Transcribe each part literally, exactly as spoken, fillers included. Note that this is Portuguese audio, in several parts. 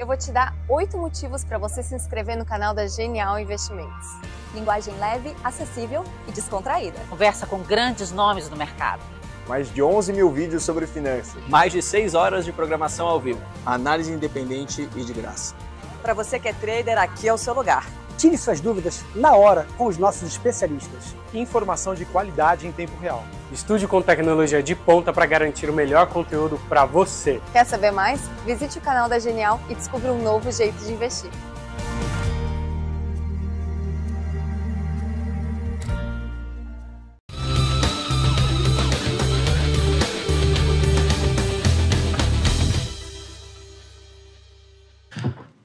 Eu vou te dar oito motivos para você se inscrever no canal da Genial Investimentos. Linguagem leve, acessível e descontraída. Conversa com grandes nomes do mercado. Mais de onze mil vídeos sobre finanças. Mais de seis horas de programação ao vivo. Análise independente e de graça. Para você que é trader, aqui é o seu lugar. Tire suas dúvidas na hora com os nossos especialistas. Informação de qualidade em tempo real. Estude com tecnologia de ponta para garantir o melhor conteúdo para você. Quer saber mais? Visite o canal da Genial e descubra um novo jeito de investir.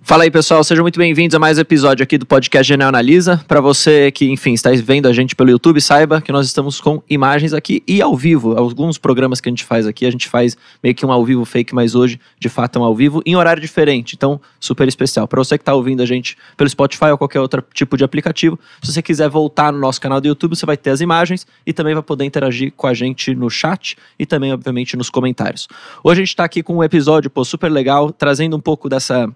Fala aí, pessoal, sejam muito bem-vindos a mais um episódio aqui do podcast Genial Analisa. Para você que, enfim, está vendo a gente pelo YouTube, saiba que nós estamos com imagens aqui e ao vivo. Alguns programas que a gente faz aqui, a gente faz meio que um ao vivo fake, mas hoje, de fato, é um ao vivo em horário diferente, então super especial. Para você que está ouvindo a gente pelo Spotify ou qualquer outro tipo de aplicativo, se você quiser voltar no nosso canal do YouTube, você vai ter as imagens e também vai poder interagir com a gente no chat e também, obviamente, nos comentários. Hoje a gente está aqui com um episódio pô, super legal, trazendo um pouco dessa...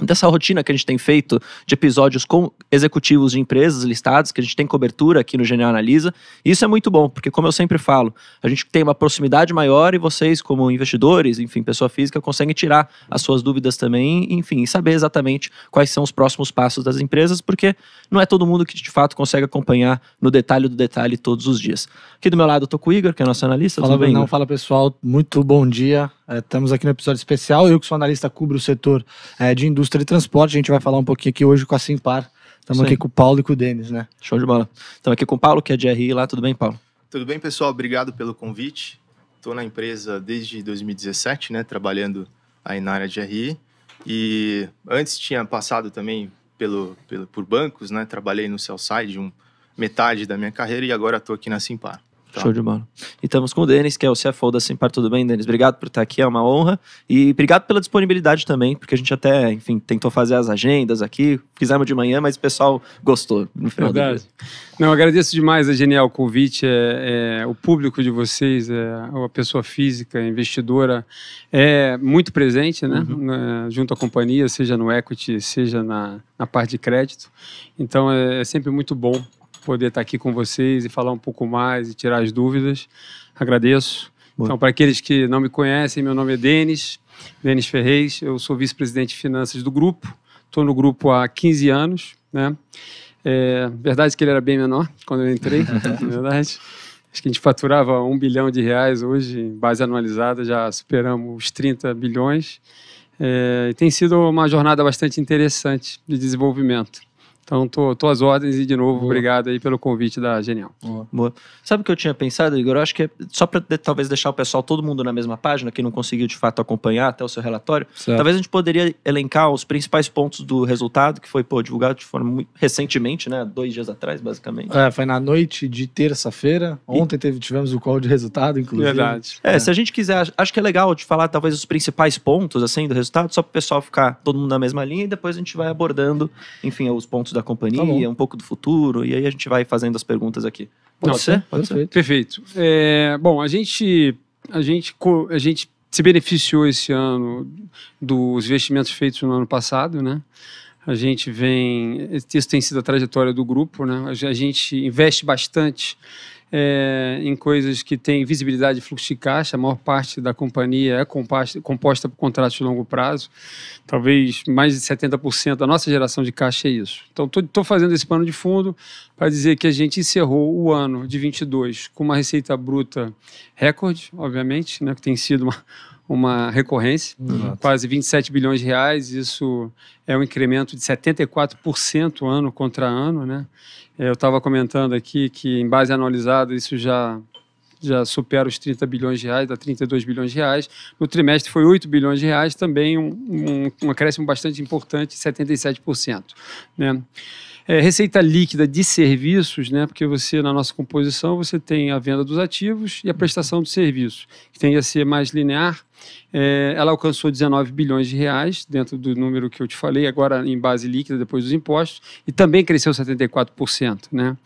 dessa rotina que a gente tem feito de episódios com executivos de empresas listadas, que a gente tem cobertura aqui no Genial Analisa. E isso é muito bom, porque como eu sempre falo, a gente tem uma proximidade maior e vocês, como investidores, enfim, pessoa física, conseguem tirar as suas dúvidas também, enfim, e saber exatamente quais são os próximos passos das empresas, porque não é todo mundo que de fato consegue acompanhar no detalhe do detalhe todos os dias. Aqui do meu lado eu tô com o Igor, que é nosso analista. Fala, Brunão, fala pessoal, muito bom dia. É, estamos aqui no episódio especial, eu que sou analista cubro o setor é, de indústria e transporte, a gente vai falar um pouquinho aqui hoje com a Simpar, estamos aqui com o Paulo e com o Denys, né? Show de bola. Estamos aqui com o Paulo, que é de R I lá, tudo bem, Paulo? Tudo bem, pessoal, obrigado pelo convite, estou na empresa desde dois mil e dezessete, né, trabalhando aí na área de R I, e antes tinha passado também pelo, pelo, por bancos, né, trabalhei no sell-side um, metade da minha carreira e agora estou aqui na Simpar. Tá. Show de bola. E estamos com o Denys, que é o C F O da Simpar. Tudo bem, Denys? Obrigado por estar aqui, é uma honra. E obrigado pela disponibilidade também, porque a gente até, enfim, tentou fazer as agendas aqui. Fizemos de manhã, mas o pessoal gostou. No final do dia. Não, agradeço demais a Genial convite. É, é, o público de vocês, é, a pessoa física, investidora, é muito presente, né? Uhum. É, junto à companhia, seja no equity, seja na, na parte de crédito. Então, é, é sempre muito bom poder estar aqui com vocês e falar um pouco mais e tirar as dúvidas. Agradeço. Boa. Então, para aqueles que não me conhecem, meu nome é Denys, Denys Ferrez, eu sou vice-presidente de finanças do grupo, estou no grupo há quinze anos, né? É verdade que ele era bem menor quando eu entrei, é verdade. Acho que a gente faturava um bilhão de reais hoje, em base anualizada, já superamos os trinta bilhões. É, e tem sido uma jornada bastante interessante de desenvolvimento. Então, tô, tô às ordens e, de novo, boa, obrigado aí pelo convite da Genial. Boa. Boa. Sabe o que eu tinha pensado, Igor? Eu acho que é só para de, talvez deixar o pessoal, todo mundo na mesma página, que não conseguiu de fato acompanhar até o seu relatório, certo. Talvez a gente poderia elencar os principais pontos do resultado, que foi pô, divulgado de forma muito recentemente, né? Dois dias atrás, basicamente. É, foi na noite de terça-feira. Ontem e... teve, tivemos o call de resultado, inclusive. Verdade. É, é, se a gente quiser, acho que é legal de falar talvez os principais pontos assim, do resultado, só para o pessoal ficar todo mundo na mesma linha e depois a gente vai abordando, enfim, os pontos da da companhia, tá um pouco do futuro, e aí a gente vai fazendo as perguntas aqui. Pode Não, ser? Pode perfeito. Ser. Perfeito. É, bom, a gente, a, gente, a gente se beneficiou esse ano dos investimentos feitos no ano passado, né? A gente vem... Isso tem sido a trajetória do grupo, né? A gente investe bastante é, em coisas que têm visibilidade de fluxo de caixa. A maior parte da companhia é composta, composta por contratos de longo prazo. Talvez mais de setenta por cento da nossa geração de caixa é isso. Então, estou fazendo esse pano de fundo para dizer que a gente encerrou o ano de vinte e dois com uma receita bruta recorde, obviamente, né? Que tem sido uma... uma recorrência, exato, quase vinte e sete bilhões de reais, isso é um incremento de setenta e quatro por cento ano contra ano, né? Eu estava comentando aqui que em base anualizada isso já, já supera os trinta bilhões de reais, dá trinta e dois bilhões de reais, no trimestre foi oito bilhões de reais, também um, um, um acréscimo bastante importante, setenta e sete por cento, né? É, receita líquida de serviços, né? Porque você, na nossa composição, você tem a venda dos ativos e a prestação de serviços, que tende a ser mais linear. É, ela alcançou dezenove bilhões de reais, dentro do número que eu te falei, agora em base líquida, depois dos impostos, e também cresceu setenta e quatro por cento. Né?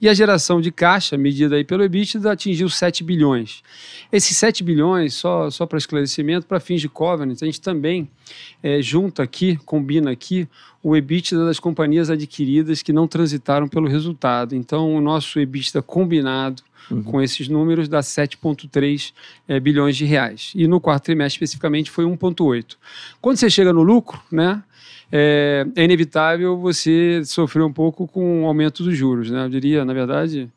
E a geração de caixa, medida aí pelo EBITDA, atingiu sete bilhões. Esses sete bilhões, só, só para esclarecimento, para fins de covenant, a gente também é, junta aqui, combina aqui, o EBITDA das companhias adquiridas que não transitaram pelo resultado. Então, o nosso EBITDA combinado, uhum, com esses números dá sete vírgula três é, bilhões de reais. E no quarto trimestre, especificamente, foi um vírgula oito. Quando você chega no lucro, né, é, é inevitável você sofrer um pouco com o aumento dos juros, né? Eu diria, na verdade,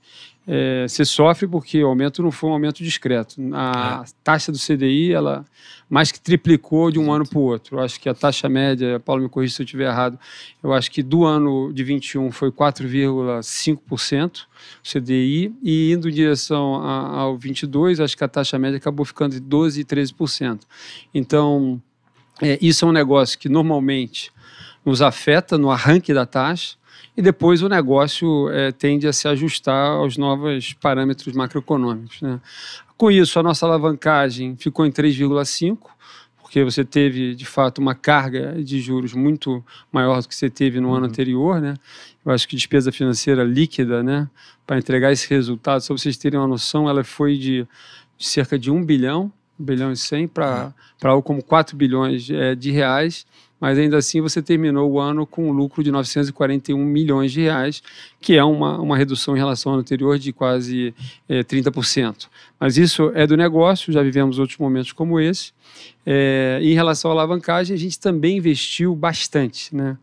é, você sofre porque o aumento não foi um aumento discreto. A é. taxa do C D I, ela mais que triplicou de um ano para o outro. Eu acho que a taxa média, Paulo, me corrija se eu estiver errado, eu acho que do ano de vinte e um foi quatro vírgula cinco por cento C D I, e indo em direção a, ao vinte e dois, acho que a taxa média acabou ficando de doze por cento e treze por cento. Então, é, isso é um negócio que normalmente nos afeta no arranque da taxa, e depois o negócio é, tende a se ajustar aos novos parâmetros macroeconômicos. Né? Com isso, a nossa alavancagem ficou em três vírgula cinco, porque você teve, de fato, uma carga de juros muito maior do que você teve no, uhum, ano anterior. Né? Eu acho que despesa financeira líquida, né, para entregar esse resultado, só para vocês terem uma noção, ela foi de cerca de um bilhão, um bilhão e cem, para uhum. algo como quatro bilhões é, de reais. Mas ainda assim você terminou o ano com um lucro de novecentos e quarenta e um milhões de reais, que é uma, uma redução em relação ao anterior de quase é, trinta por cento. Mas isso é do negócio, já vivemos outros momentos como esse. É, em relação à alavancagem, a gente também investiu bastante. Né?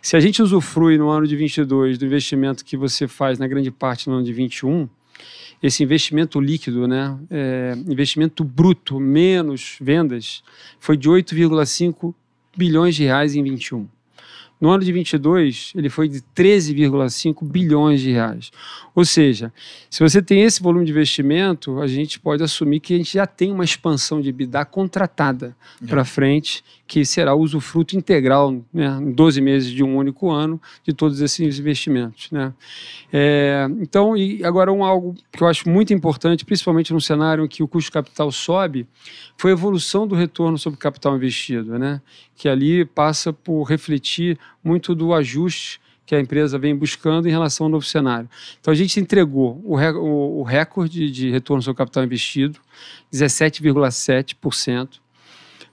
Se a gente usufrui no ano de vinte e dois do investimento que você faz na grande parte no ano de vinte e um, esse investimento líquido, né, é, investimento bruto menos vendas, foi de oito vírgula cinco bilhões de reais em vinte e um. No ano de vinte e dois, ele foi de treze vírgula cinco bilhões de reais. Ou seja, se você tem esse volume de investimento, a gente pode assumir que a gente já tem uma expansão de EBITDA contratada é. para frente, que será o usufruto integral, né, em doze meses de um único ano, de todos esses investimentos. Né? É, então, e agora um, algo que eu acho muito importante, principalmente num cenário em que o custo de capital sobe, foi a evolução do retorno sobre o capital investido, né, que ali passa por refletir muito do ajuste que a empresa vem buscando em relação ao novo cenário. Então, a gente entregou o recorde de retorno sobre capital investido, dezessete vírgula sete por cento,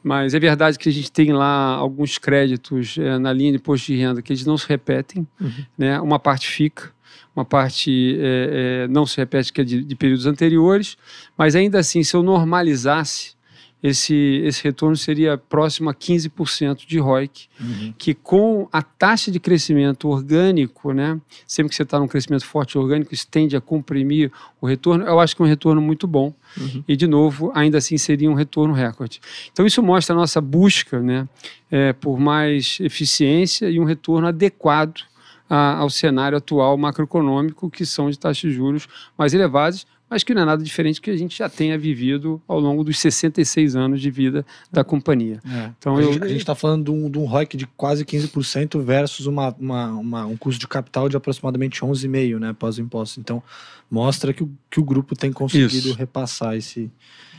mas é verdade que a gente tem lá alguns créditos é, na linha de imposto de renda que eles não se repetem, uhum, né? Uma parte fica, uma parte é, é, não se repete, que é de, de períodos anteriores, mas ainda assim, se eu normalizasse, Esse, esse retorno seria próximo a quinze por cento de R O I C, uhum, que com a taxa de crescimento orgânico, né, sempre que você está num crescimento forte orgânico, isso tende a comprimir o retorno. Eu acho que é um retorno muito bom, uhum, e de novo, ainda assim seria um retorno recorde. Então isso mostra a nossa busca, né, é, por mais eficiência e um retorno adequado a, ao cenário atual macroeconômico, que são de taxas de juros mais elevadas, mas que não é nada diferente do que a gente já tenha vivido ao longo dos sessenta e seis anos de vida da companhia. É. Então, a, eu... gente, a gente está falando de um, de um R O I C de quase quinze por cento versus uma, uma, uma, um custo de capital de aproximadamente onze vírgula cinco por cento, né, após o imposto. Então, mostra que o, que o grupo tem conseguido Isso. repassar esse,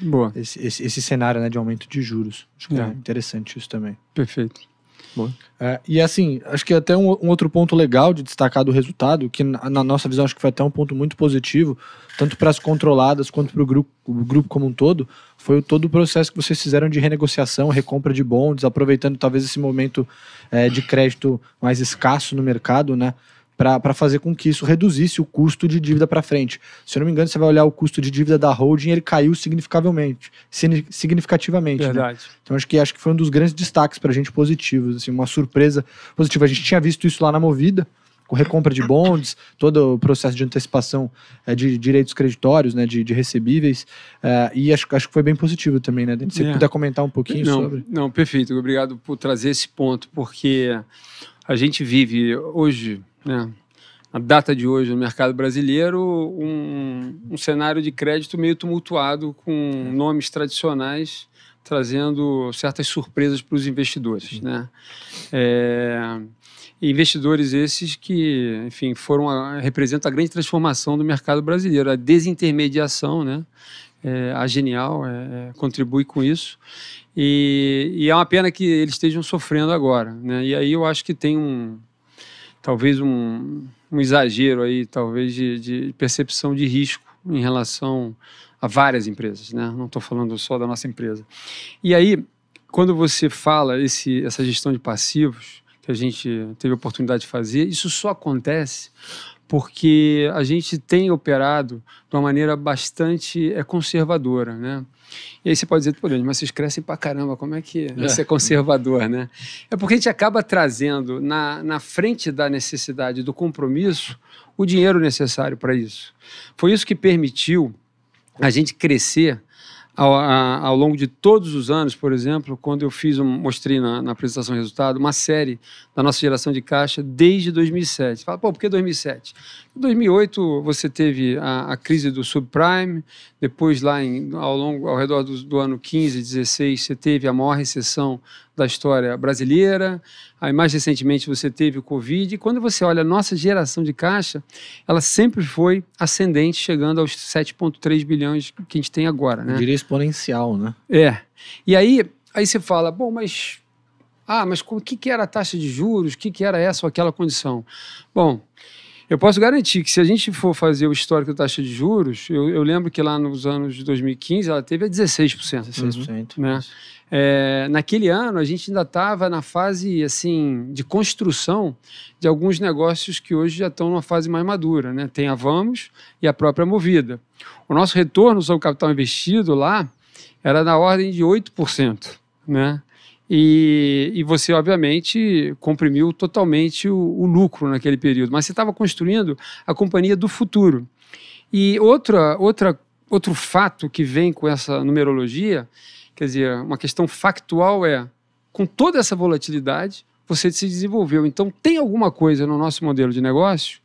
Boa. esse, esse, esse cenário, né, de aumento de juros. Acho que é, é interessante isso também. Perfeito. Boa. É, e assim, acho que até um, um outro ponto legal de destacar do resultado, que na, na nossa visão acho que foi até um ponto muito positivo, tanto para as controladas quanto para o grupo, o grupo como um todo, foi o, todo o processo que vocês fizeram de renegociação, recompra de bonds, aproveitando talvez esse momento é, de crédito mais escasso no mercado, né, para fazer com que isso reduzisse o custo de dívida para frente. Se eu não me engano, você vai olhar o custo de dívida da holding, ele caiu significativamente. significativamente Verdade. Né? Então, acho que, acho que foi um dos grandes destaques para a gente positivos, assim, uma surpresa positiva. A gente tinha visto isso lá na Movida, com recompra de bonds, todo o processo de antecipação é, de direitos creditórios, né, de, de recebíveis, é, e acho, acho que foi bem positivo também, né? Se você é. puder comentar um pouquinho não, sobre... Não, perfeito. Obrigado por trazer esse ponto, porque a gente vive hoje... né, a data de hoje no mercado brasileiro, um, um cenário de crédito meio tumultuado, com nomes tradicionais trazendo certas surpresas para os investidores, uhum. né? É, investidores esses que, enfim, foram a, representam a grande transformação do mercado brasileiro, a desintermediação, né? É, a Genial é, contribui com isso e, e é uma pena que eles estejam sofrendo agora, né? E aí eu acho que tem um, talvez um, um exagero aí, talvez de, de percepção de risco em relação a várias empresas, né? Não estou falando só da nossa empresa. E aí, quando você fala esse, essa gestão de passivos, que a gente teve a oportunidade de fazer, isso só acontece porque a gente tem operado de uma maneira bastante é, conservadora, né? E aí você pode dizer, pô, mas vocês crescem pra caramba, como é que é ser conservador, né? É porque a gente acaba trazendo, na, na frente da necessidade do compromisso, o dinheiro necessário para isso. Foi isso que permitiu a gente crescer ao, a, ao longo de todos os anos. Por exemplo, quando eu fiz, um, mostrei na, na apresentação de resultado, uma série da nossa geração de caixa desde dois mil e sete. Fala, pô, por que dois mil e sete? Em dois mil e oito você teve a, a crise do subprime, depois lá em, ao, longo, ao redor do, do ano quinze, dezesseis, você teve a maior recessão da história brasileira, aí mais recentemente você teve o Covid, e quando você olha a nossa geração de caixa, ela sempre foi ascendente, chegando aos sete vírgula três bilhões que a gente tem agora, né? Eu diria exponencial, né? É, e aí, aí você fala, bom, mas, ah, mas o que, que era a taxa de juros, o que, que era essa ou aquela condição? Bom, eu posso garantir que se a gente for fazer o histórico da taxa de juros, eu, eu lembro que lá nos anos de dois mil e quinze ela teve a dezesseis por cento. dezesseis por cento. Né? É, naquele ano a gente ainda estava na fase assim, de construção de alguns negócios que hoje já estão numa fase mais madura, né? Tem a Vamos e a própria Movida. O nosso retorno sobre o capital investido lá era na ordem de oito por cento, né? E, e você, obviamente, comprimiu totalmente o, o lucro naquele período. Mas você estava construindo a companhia do futuro. E outra, outra, outro fato que vem com essa numerologia, quer dizer, uma questão factual é, com toda essa volatilidade, você se desenvolveu. Então, tem alguma coisa no nosso modelo de negócio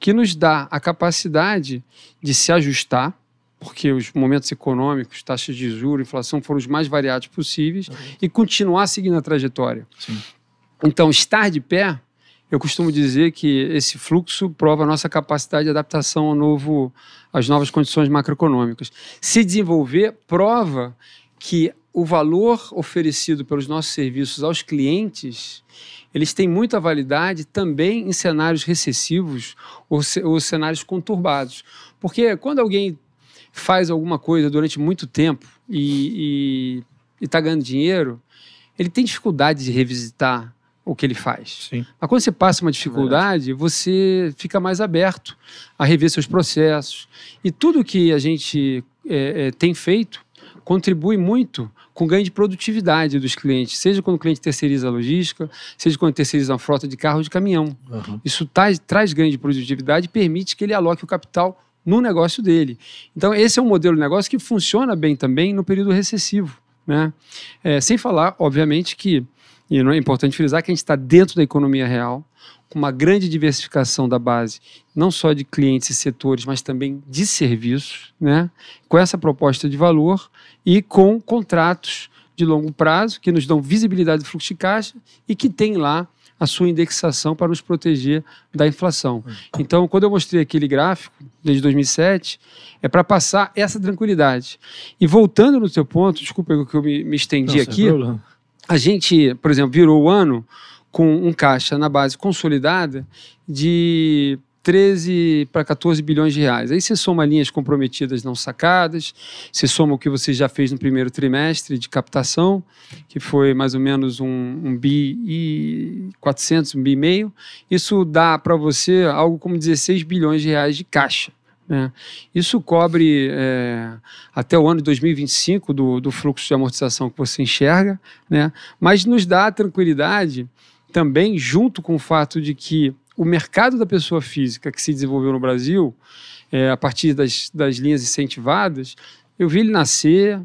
que nos dá a capacidade de se ajustar, porque os momentos econômicos, taxas de juros, inflação foram os mais variados possíveis, uhum. e continuar seguindo a trajetória. Sim. Então, estar de pé, eu costumo dizer que esse fluxo prova a nossa capacidade de adaptação ao novo, às novas condições macroeconômicas. Se desenvolver prova que o valor oferecido pelos nossos serviços aos clientes, eles têm muita validade também em cenários recessivos ou, ou cenários conturbados. Porque quando alguém faz alguma coisa durante muito tempo e está ganhando dinheiro, ele tem dificuldade de revisitar o que ele faz. Sim. Mas quando você passa uma dificuldade, é você fica mais aberto a rever seus processos. E tudo que a gente é, é, tem feito contribui muito com o ganho de produtividade dos clientes, seja quando o cliente terceiriza a logística, seja quando terceiriza a frota de carro ou de caminhão. Uhum. Isso traz, traz ganho de produtividade e permite que ele aloque o capital no negócio dele. Então, esse é um modelo de negócio que funciona bem também no período recessivo, né? É, sem falar, obviamente, que, e não é importante frisar, que a gente está dentro da economia real, com uma grande diversificação da base, não só de clientes e setores, mas também de serviços, né? Com essa proposta de valor e com contratos de longo prazo, que nos dão visibilidade do fluxo de caixa e que tem lá a sua indexação para nos proteger da inflação. Então, quando eu mostrei aquele gráfico, desde dois mil e sete, é para passar essa tranquilidade. E voltando no seu ponto, desculpa que eu me, me estendi Não, aqui, a gente, por exemplo, virou o ano com um caixa na base consolidada de treze para quatorze bilhões de reais. Aí você soma linhas comprometidas não sacadas, você soma o que você já fez no primeiro trimestre de captação, que foi mais ou menos um, um bi e quatrocentos, um bi e meio. Isso dá para você algo como dezesseis bilhões de reais de caixa, né? Isso cobre é, até o ano de dois mil e vinte e cinco do, do fluxo de amortização que você enxerga, né? Mas nos dá a tranquilidade também, junto com o fato de que o mercado da pessoa física que se desenvolveu no Brasil, é, a partir das, das linhas incentivadas, eu vi ele nascer,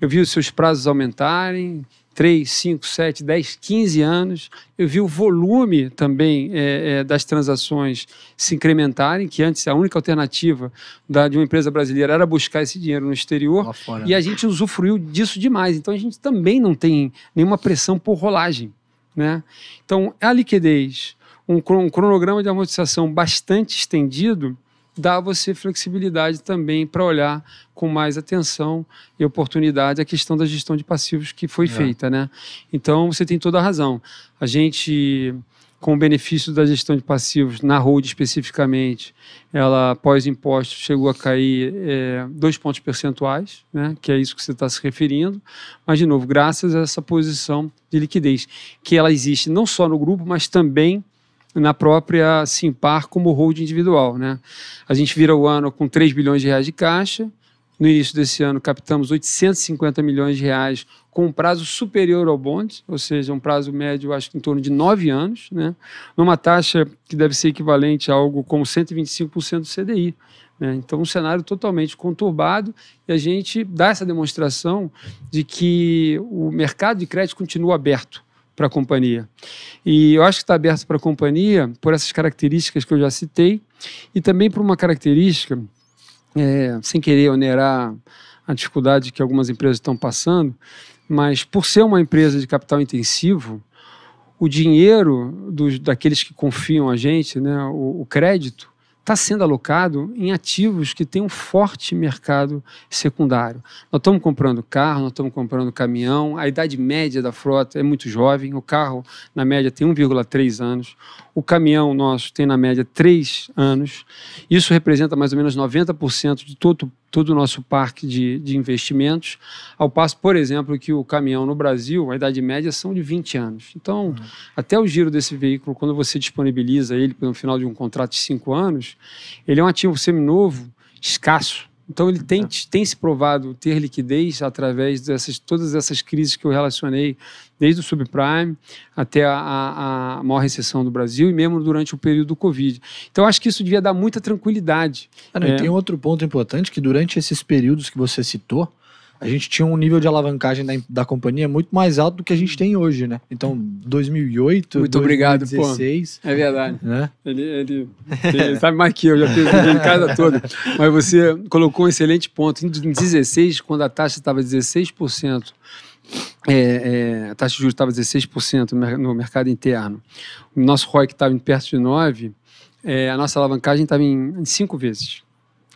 eu vi os seus prazos aumentarem, três, cinco, sete, dez, quinze anos, eu vi o volume também é, é, das transações se incrementarem, que antes a única alternativa da, de uma empresa brasileira era buscar esse dinheiro no exterior, fora, e né? a gente usufruiu disso demais. Então, a gente também não tem nenhuma pressão por rolagem, né? Então, a liquidez, um, um cronograma de amortização bastante estendido, dá a você flexibilidade também para olhar com mais atenção e oportunidade a questão da gestão de passivos que foi é. feita, né? Então, você tem toda a razão. A gente, com o benefício da gestão de passivos, na Hold especificamente, ela, após impostos, chegou a cair é, dois pontos percentuais, né? Que é isso que você está se referindo. Mas, de novo, graças a essa posição de liquidez, que ela existe não só no grupo, mas também na própria Simpar como hold individual, né? A gente vira o ano com três bilhões de reais de caixa. No início desse ano, captamos oitocentos e cinquenta milhões de reais com um prazo superior ao bonde, ou seja, um prazo médio, acho que em torno de nove anos, né? Numa taxa que deve ser equivalente a algo como cento e vinte e cinco por cento do C D I. Né? Então, um cenário totalmente conturbado, e a gente dá essa demonstração de que o mercado de crédito continua aberto para a companhia. E eu acho que está aberto para a companhia por essas características que eu já citei, e também por uma característica, é, sem querer onerar a dificuldade que algumas empresas estão passando, mas por ser uma empresa de capital intensivo, o dinheiro dos, daqueles que confiam a gente, né, o, o crédito, está sendo alocado em ativos que têm um forte mercado secundário. Nós estamos comprando carro, nós estamos comprando caminhão, a idade média da frota é muito jovem, o carro, na média, tem um vírgula três anos, o caminhão nosso tem, na média, três anos. Isso representa mais ou menos noventa por cento de todo, todo o nosso parque de, de investimentos, ao passo, por exemplo, que o caminhão no Brasil, a idade média, são de vinte anos. Então, uhum. até o giro desse veículo, quando você disponibiliza ele no final de um contrato de cinco anos, ele é um ativo seminovo escasso. Então, ele tem, tem se provado ter liquidez através dessas todas essas crises que eu relacionei, desde o subprime até a, a maior recessão do Brasil, e mesmo durante o período do Covid. Então, acho que isso devia dar muita tranquilidade. Ah, não, é. E tem outro ponto importante, que durante esses períodos que você citou, a gente tinha um nível de alavancagem da, da companhia muito mais alto do que a gente tem hoje, né? Então, dois mil e oito, muito dois mil e dezesseis... Obrigado, pô. É verdade. Né? Ele, ele, ele sabe mais que eu, já fiz em casa toda. Mas você colocou um excelente ponto. Em dezesseis, quando a taxa estava dezesseis por cento, é, é, a taxa de juros estava dezesseis por cento no mercado interno, o nosso R O I C estava em perto de nove por cento, é, a nossa alavancagem estava em cinco vezes.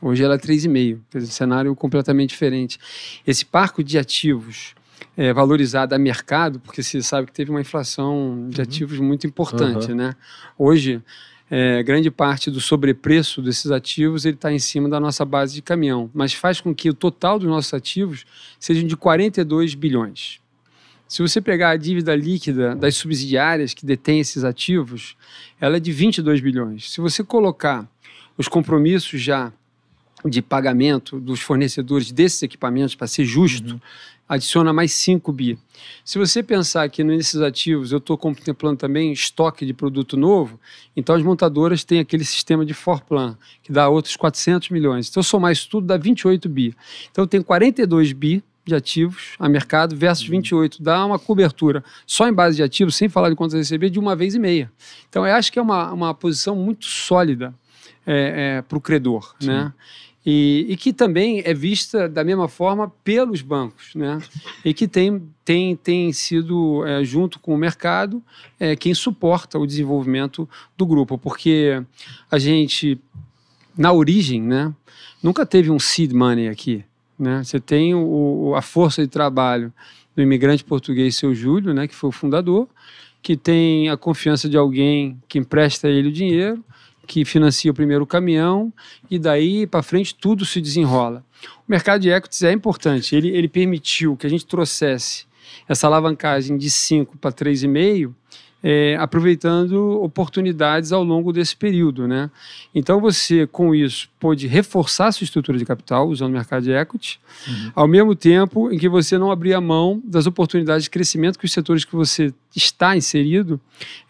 Hoje ela é três vírgula cinco, quer dizer, um cenário completamente diferente. Esse parque de ativos é, valorizado a mercado, porque você sabe que teve uma inflação de uhum. ativos muito importante, uhum. né? Hoje, é, grande parte do sobrepreço desses ativos está em cima da nossa base de caminhão, mas faz com que o total dos nossos ativos sejam de quarenta e dois bilhões. Se você pegar a dívida líquida das subsidiárias que detêm esses ativos, ela é de vinte e dois bilhões. Se você colocar os compromissos já de pagamento dos fornecedores desses equipamentos, para ser justo, uhum. adiciona mais cinco bi. Se você pensar que nesses ativos eu estou contemplando também estoque de produto novo, então as montadoras têm aquele sistema de forplan, que dá outros quatrocentos milhões. Então, somar isso tudo dá vinte e oito bi. Então, eu tenho quarenta e dois bi de ativos a mercado versus vinte e oito. Dá uma cobertura só em base de ativos, sem falar de contas a receber, de uma vez e meia. Então, eu acho que é uma, uma posição muito sólida é, é, para o credor, sim, né? E, e que também é vista da mesma forma pelos bancos, né? E que tem, tem, tem sido, é, junto com o mercado, é, quem suporta o desenvolvimento do grupo. Porque a gente, na origem, né, nunca teve um seed money aqui, né? Você tem o, a força de trabalho do imigrante português, seu Júlio, né, que foi o fundador, que tem a confiança de alguém que empresta a ele o dinheiro, que financia o primeiro caminhão, e daí para frente tudo se desenrola. O mercado de equities é importante, ele, ele permitiu que a gente trouxesse essa alavancagem de cinco para três vírgula cinco, é, aproveitando oportunidades ao longo desse período, né? Então você, com isso, pôde reforçar a sua estrutura de capital usando o mercado de equity, uhum. ao mesmo tempo em que você não abria mão das oportunidades de crescimento, que os setores que você está inserido,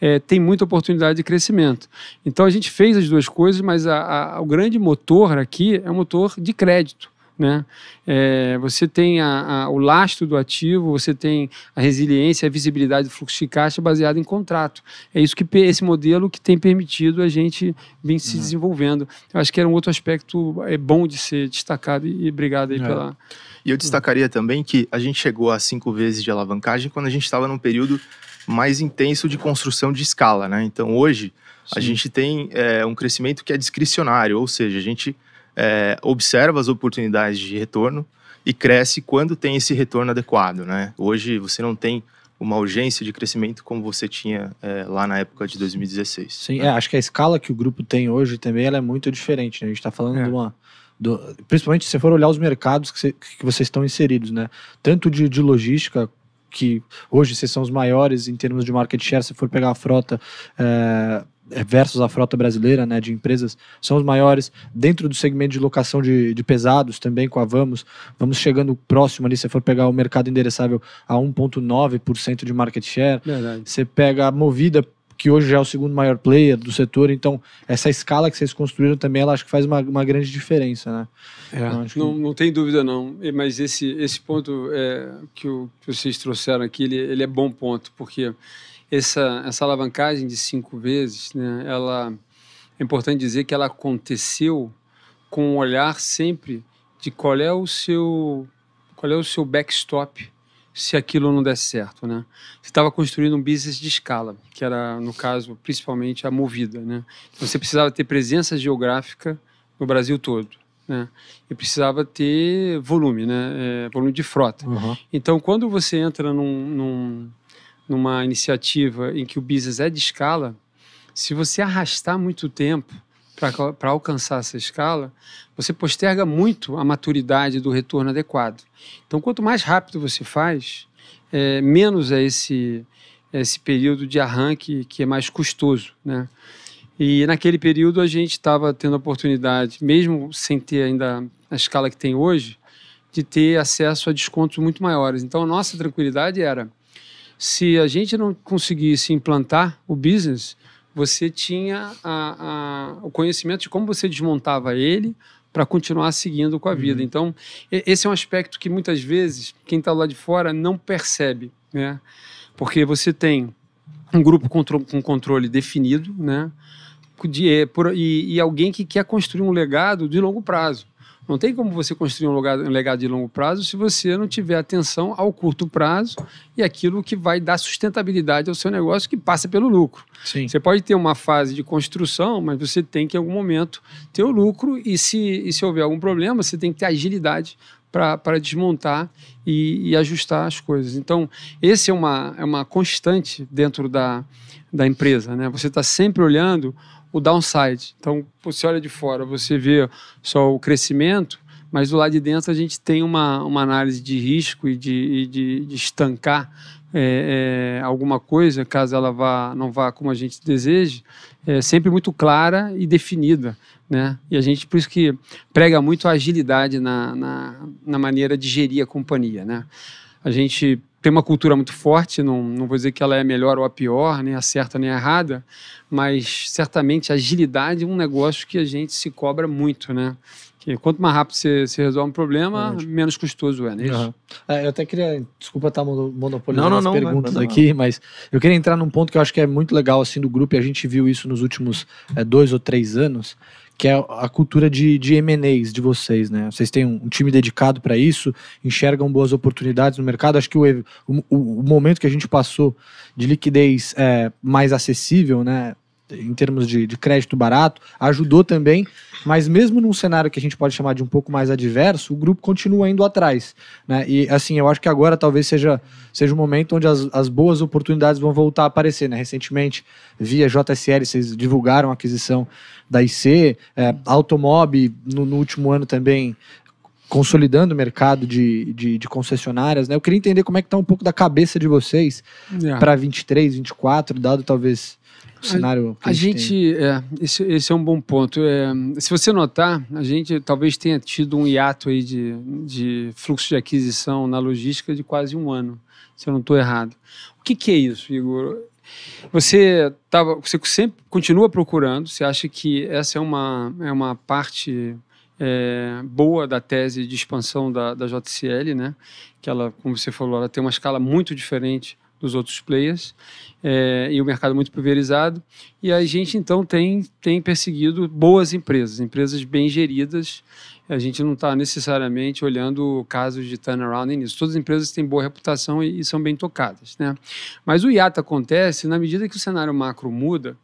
é, tem muita oportunidade de crescimento. Então, a gente fez as duas coisas, mas a, a, o grande motor aqui é o motor de crédito, né? É, você tem a, a, o lastro do ativo, você tem a resiliência, a visibilidade do fluxo de caixa baseado em contrato. É isso que esse modelo que tem permitido a gente vir se uhum. desenvolvendo. Eu acho que era um outro aspecto é, bom de ser destacado e obrigado aí é. pela... E eu destacaria também que a gente chegou a cinco vezes de alavancagem quando a gente estava num período mais intenso de construção de escala, né? Então, hoje, Sim. a gente tem é, um crescimento que é discricionário, ou seja, a gente é, observa as oportunidades de retorno e cresce quando tem esse retorno adequado, né? Hoje, você não tem uma urgência de crescimento como você tinha é, lá na época de dois mil e dezesseis. Sim, né? é, acho que a escala que o grupo tem hoje também ela é muito diferente, né? A gente está falando é. de uma... Do, principalmente se você for olhar os mercados que, cê, que vocês estão inseridos, né? Tanto de, de logística, que hoje vocês são os maiores em termos de market share, se for pegar a frota é, versus a frota brasileira, né, de empresas, são os maiores. Dentro do segmento de locação de, de pesados também com a Vamos, vamos chegando próximo ali, se for pegar o mercado endereçável a um vírgula nove por cento de market share. Verdade. Você pega a Movida, que hoje já é o segundo maior player do setor, então essa escala que vocês construíram também, ela acho que faz uma, uma grande diferença, né? É, então, acho que... não, não tem dúvida não, mas esse, esse ponto é, que, o, que vocês trouxeram aqui, ele, ele é bom ponto, porque essa, essa alavancagem de cinco vezes, né, ela, é importante dizer que ela aconteceu com um olhar sempre de qual é o seu, qual é o seu backstop, se aquilo não der certo, né? Você estava construindo um business de escala, que era, no caso, principalmente a Movida, né? Então, você precisava ter presença geográfica no Brasil todo, né? E precisava ter volume, né? É, volume de frota. Uhum. Então, quando você entra num, num, numa iniciativa em que o business é de escala, se você arrastar muito tempo para alcançar essa escala, você posterga muito a maturidade do retorno adequado. Então, quanto mais rápido você faz, é, menos é esse, esse período de arranque que é mais custoso, né? E naquele período a gente estava tendo a oportunidade, mesmo sem ter ainda a escala que tem hoje, de ter acesso a descontos muito maiores. Então, a nossa tranquilidade era, se a gente não conseguisse implantar o business, você tinha a, a, o conhecimento de como você desmontava ele para continuar seguindo com a vida. Uhum. Então, esse é um aspecto que muitas vezes quem está lá de fora não percebe, né? Porque você tem um grupo contro- com controle definido, né? De, por, e, e alguém que quer construir um legado de longo prazo. Não tem como você construir um, lugar, um legado de longo prazo se você não tiver atenção ao curto prazo e aquilo que vai dar sustentabilidade ao seu negócio, que passa pelo lucro. Sim. Você pode ter uma fase de construção, mas você tem que, em algum momento, ter o lucro e se, e se houver algum problema, você tem que ter agilidade para desmontar e, e ajustar as coisas. Então, esse é uma, é uma constante dentro da, da empresa, né? Você está sempre olhando o downside. Então, você olha de fora, você vê só o crescimento, mas do lado de dentro a gente tem uma, uma análise de risco e de, de, de estancar é, é, alguma coisa, caso ela vá, não vá como a gente deseja, é sempre muito clara e definida, né? E a gente, por isso que prega muito a agilidade na, na, na maneira de gerir a companhia, né? A gente tem uma cultura muito forte, não, não vou dizer que ela é melhor ou a pior, nem a certa nem a errada, mas certamente a agilidade é um negócio que a gente se cobra muito, né? Que quanto mais rápido você, você resolve um problema, é, menos custoso é, né? Uhum. É, eu até queria, desculpa estar monopolizando não, não, as não, perguntas não, não, aqui, não. mas eu queria entrar num ponto que eu acho que é muito legal assim do grupo, e a gente viu isso nos últimos é, dois ou três anos, que é a cultura de, de M and As de vocês, né? Vocês têm um, um time dedicado para isso, enxergam boas oportunidades no mercado. Acho que o, o, o momento que a gente passou de liquidez é, mais acessível, né, em termos de, de crédito barato, ajudou também, mas mesmo num cenário que a gente pode chamar de um pouco mais adverso, o grupo continua indo atrás, né? E assim, eu acho que agora talvez seja, seja um momento onde as, as boas oportunidades vão voltar a aparecer, né? Recentemente, via J S L, vocês divulgaram a aquisição da I C, é, Automob, no, no último ano também, consolidando o mercado de, de, de concessionárias, né? Eu queria entender como é que está um pouco da cabeça de vocês yeah. para vinte e três, vinte e quatro, dado talvez... O cenário que a, a gente, gente é, esse, esse é um bom ponto. É, se você notar, a gente talvez tenha tido um hiato aí de, de fluxo de aquisição na logística de quase um ano, se eu não estou errado. O que, que é isso, Igor? Você, tava, você sempre continua procurando, você acha que essa é uma, é uma parte é, boa da tese de expansão da, da J S L, né? Que ela, como você falou, ela tem uma escala muito diferente dos outros players, é, e o mercado muito pulverizado, e a gente então tem, tem perseguido boas empresas, empresas bem geridas. A gente não está necessariamente olhando casos de turnaround nisso. Todas as empresas têm boa reputação e, e são bem tocadas, né? Mas o hiato acontece na medida que o cenário macro muda,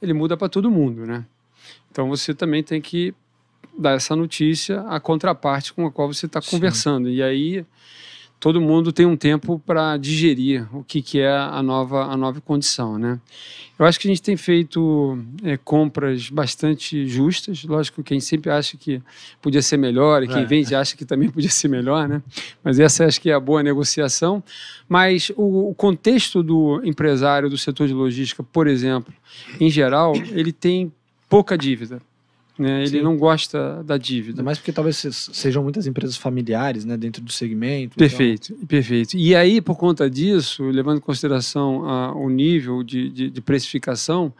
ele muda para todo mundo, né? Então você também tem que dar essa notícia à contraparte com a qual você está conversando, e aí todo mundo tem um tempo para digerir o que, que é a nova, a nova condição, né? Eu acho que a gente tem feito é, compras bastante justas. Lógico, quem sempre acha que podia ser melhor e quem é, vende é. acha que também podia ser melhor, né? Mas essa acho que é a boa negociação. Mas o, o contexto do empresário do setor de logística, por exemplo, em geral, ele tem pouca dívida, né? Ele não gosta da dívida. Mas porque talvez sejam muitas empresas familiares, né, dentro do segmento. Perfeito, então... perfeito. E aí, por conta disso, levando em consideração a, o nível de, de, de precificação,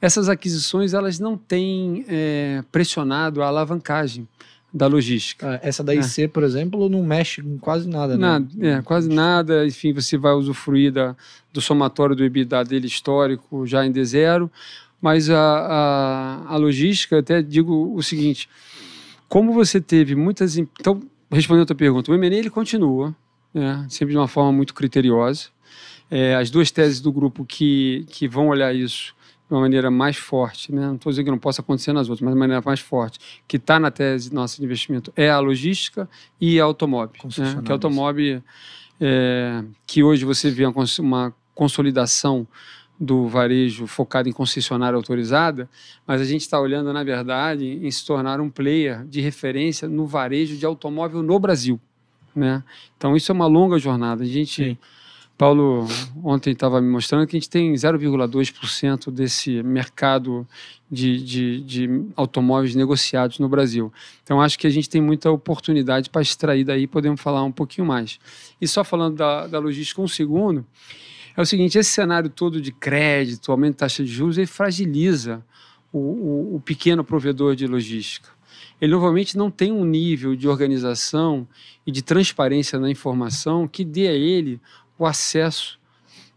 essas aquisições elas não têm é, pressionado a alavancagem da logística. Ah, essa da I C, é. por exemplo, não mexe em quase nada, né? Nada, é, quase nada. Enfim, você vai usufruir da, do somatório do EBITDA dele histórico já em D zero. Mas a, a, a logística, eu até digo o seguinte, como você teve muitas... Então, respondendo a tua pergunta, o M e A ele continua, né, sempre de uma forma muito criteriosa. É, as duas teses do grupo que, que vão olhar isso de uma maneira mais forte, né, não estou dizendo que não possa acontecer nas outras, mas de maneira mais forte, que está na tese nossa de investimento, é a logística e a automob. Né, que a automob, é, que hoje você vê uma, uma consolidação do varejo focado em concessionária autorizada, mas a gente está olhando, na verdade, em se tornar um player de referência no varejo de automóvel no Brasil, né? Então, isso é uma longa jornada. A gente, Sim. Paulo, ontem estava me mostrando que a gente tem zero vírgula dois por cento desse mercado de, de, de automóveis negociados no Brasil. Então, acho que a gente tem muita oportunidade para extrair daí, podemos falar um pouquinho mais. E só falando da, da logística, um segundo... É o seguinte, esse cenário todo de crédito, aumento de taxa de juros, ele fragiliza o, o, o pequeno provedor de logística. Ele, novamente, não tem um nível de organização e de transparência na informação que dê a ele o acesso,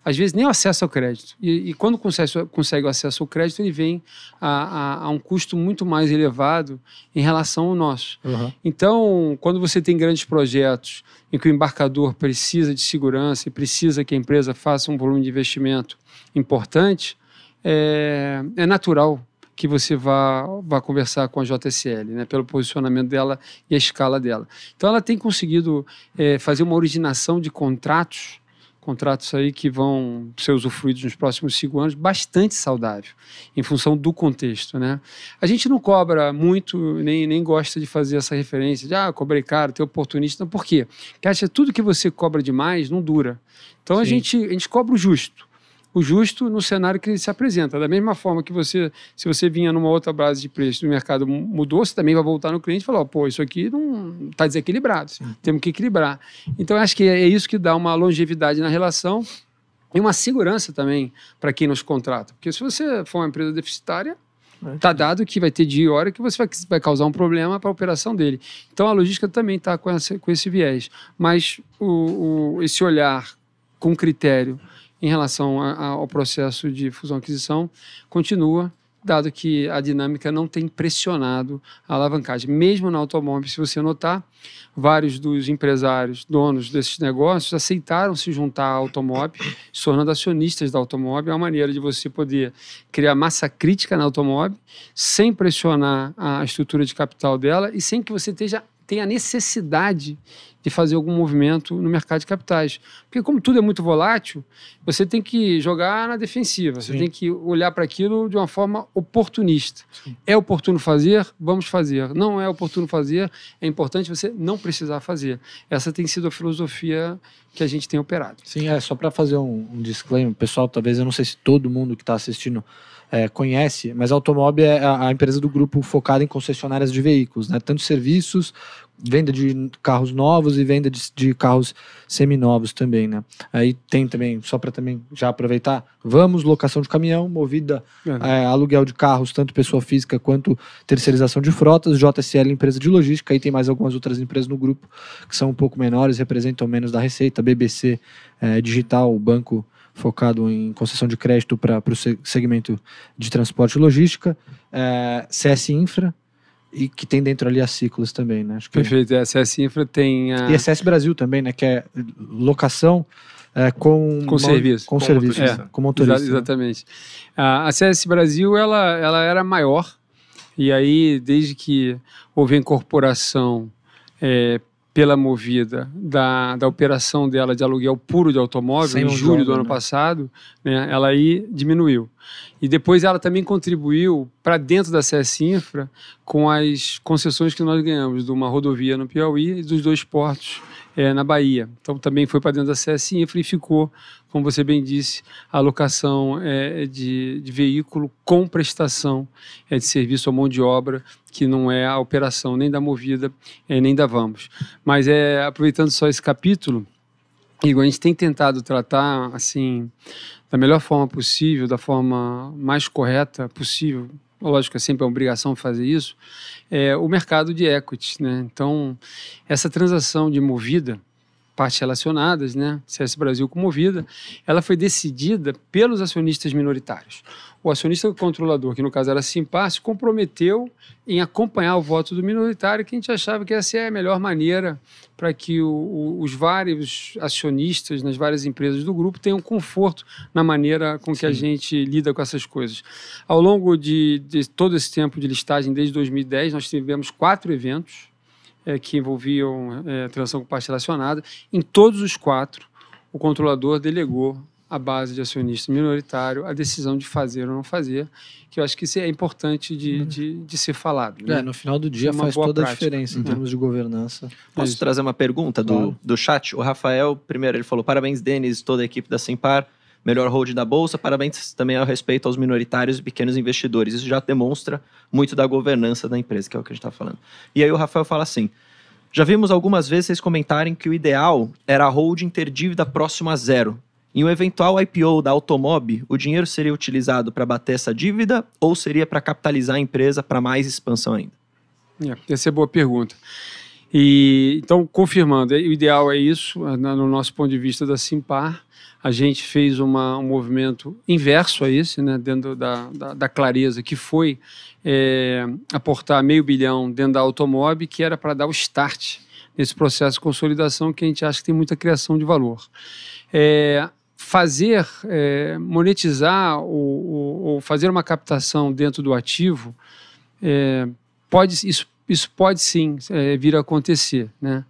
às vezes nem o acesso ao crédito. E, e quando consegue, consegue o acesso ao crédito, ele vem a, a, a um custo muito mais elevado em relação ao nosso. Uhum. Então, quando você tem grandes projetos em que o embarcador precisa de segurança e precisa que a empresa faça um volume de investimento importante, é, é natural que você vá, vá conversar com a J S L, né, pelo posicionamento dela e a escala dela. Então, ela tem conseguido é, fazer uma originação de contratos contratos aí que vão ser usufruídos nos próximos cinco anos, bastante saudável, em função do contexto, né? A gente não cobra muito, nem, nem gosta de fazer essa referência de, ah, cobrei caro, ter oportunista. Por quê? Porque acha que tudo que você cobra demais não dura. Então, a gente, a gente cobra o justo. O justo no cenário que ele se apresenta. Da mesma forma que você, se você vinha numa outra base de preço e o mercado mudou, você também vai voltar no cliente e falar, oh, pô, isso aqui não está desequilibrado, temos que equilibrar. Então, acho que é isso que dá uma longevidade na relação e uma segurança também para quem nos contrata. Porque se você for uma empresa deficitária, está dado que vai ter dia e hora que você vai, vai causar um problema para a operação dele. Então, a logística também está com, com esse viés. Mas o, o, esse olhar com critério em relação a, a, ao processo de fusão-aquisição, continua, dado que a dinâmica não tem pressionado a alavancagem. Mesmo na automóvel, se você notar, vários dos empresários, donos desses negócios, aceitaram se juntar à automóvel, se tornando acionistas da automóvel. É uma maneira de você poder criar massa crítica na automóvel, sem pressionar a estrutura de capital dela e sem que você esteja... tem a necessidade de fazer algum movimento no mercado de capitais. Porque como tudo é muito volátil, você tem que jogar na defensiva, Sim. você tem que olhar para aquilo de uma forma oportunista. Sim. É oportuno fazer? Vamos fazer. Não é oportuno fazer, é importante você não precisar fazer. Essa tem sido a filosofia que a gente tem operado. Sim, é só para fazer um, um disclaimer, pessoal, talvez eu não sei se todo mundo que está assistindo é, conhece, mas a Automob é a, a empresa do grupo focada em concessionárias de veículos, né? Tanto serviços, venda de carros novos e venda de, de carros seminovos também, né? Aí tem também, só para também já aproveitar, Vamos, locação de caminhão, Movida, é. É, aluguel de carros, tanto pessoa física quanto terceirização de frotas, J S L, empresa de logística, aí tem mais algumas outras empresas no grupo que são um pouco menores, representam menos da receita, B B C, é, Digital, o banco focado em concessão de crédito para o segmento de transporte e logística, é, C S Infra, e que tem dentro ali a Ciclos também, né? Acho que perfeito, é. A C S Infra tem a... E a C S Brasil também, né? Que é locação é, com... Com uma... serviço. Com, com serviço, motorista. É, com motorista. Exatamente. Né? A C S Brasil, ela, ela era maior, e aí desde que houve a incorporação é, pela Movida da, da operação dela de aluguel puro de automóvel, sem em julho jogo, do né? ano passado, né? Ela aí diminuiu. E depois ela também contribuiu para dentro da C S Infra com as concessões que nós ganhamos de uma rodovia no Piauí e dos dois portos é, na Bahia. Então também foi para dentro da C S Infra e ficou, como você bem disse, a locação é, de, de veículo com prestação é, de serviço à mão de obra, que não é a operação nem da Movida é, nem da Vamos. Mas é, aproveitando só esse capítulo, Igor, a gente tem tentado tratar assim da melhor forma possível, da forma mais correta possível, lógico, é sempre uma obrigação fazer isso, é o mercado de equity, né? Então, essa transação de Movida, partes relacionadas, né, C S Brasil com Movida, ela foi decidida pelos acionistas minoritários. O acionista controlador, que no caso era Simpar, se comprometeu em acompanhar o voto do minoritário, que a gente achava que essa é a melhor maneira para que o, o, os vários acionistas nas várias empresas do grupo tenham conforto na maneira com que sim, a gente lida com essas coisas. Ao longo de, de todo esse tempo de listagem, desde dois mil e dez, nós tivemos quatro eventos, É, que envolviam é, transação com parte relacionada. Em todos os quatro, o controlador delegou à base de acionista minoritário a decisão de fazer ou não fazer, que eu acho que isso é importante de, de, de ser falado. Né? É, no final do dia faz toda prática. A diferença em uhum. termos de governança. Posso isso. trazer uma pergunta do, claro. do chat? O Rafael, primeiro, ele falou, parabéns, Denys, toda a equipe da Simpar, melhor holding da Bolsa, parabéns também ao respeito aos minoritários e pequenos investidores. Isso já demonstra muito da governança da empresa, que é o que a gente está falando. E aí o Rafael fala assim, já vimos algumas vezes vocês comentarem que o ideal era a holding ter dívida próxima a zero. Em um eventual I P O da Automob, o dinheiro seria utilizado para bater essa dívida ou seria para capitalizar a empresa para mais expansão ainda? É, essa é boa pergunta. E, então, confirmando, o ideal é isso, no nosso ponto de vista da Simpar. A gente fez uma, um movimento inverso a esse, né, dentro da, da, da clareza, que foi é, aportar meio bilhão dentro da Automob, que era para dar o start nesse processo de consolidação que a gente acha que tem muita criação de valor. É, fazer, é, monetizar ou, ou, ou fazer uma captação dentro do ativo, é, pode, isso, isso pode sim é, vir a acontecer. Né?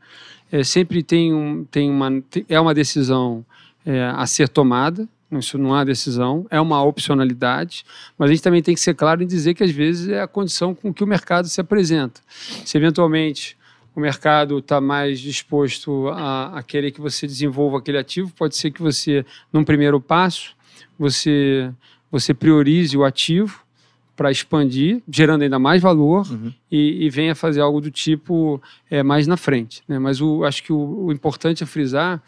É, sempre tem, um, tem uma, é uma decisão... É, a ser tomada, isso não há decisão, é uma opcionalidade, mas a gente também tem que ser claro em dizer que às vezes é a condição com que o mercado se apresenta. Se eventualmente o mercado está mais disposto a, a querer que você desenvolva aquele ativo, pode ser que você, num primeiro passo, você, você priorize o ativo para expandir, gerando ainda mais valor uhum. e, e venha fazer algo do tipo é, mais na frente. Né? Mas o, acho que o, o importante a frisar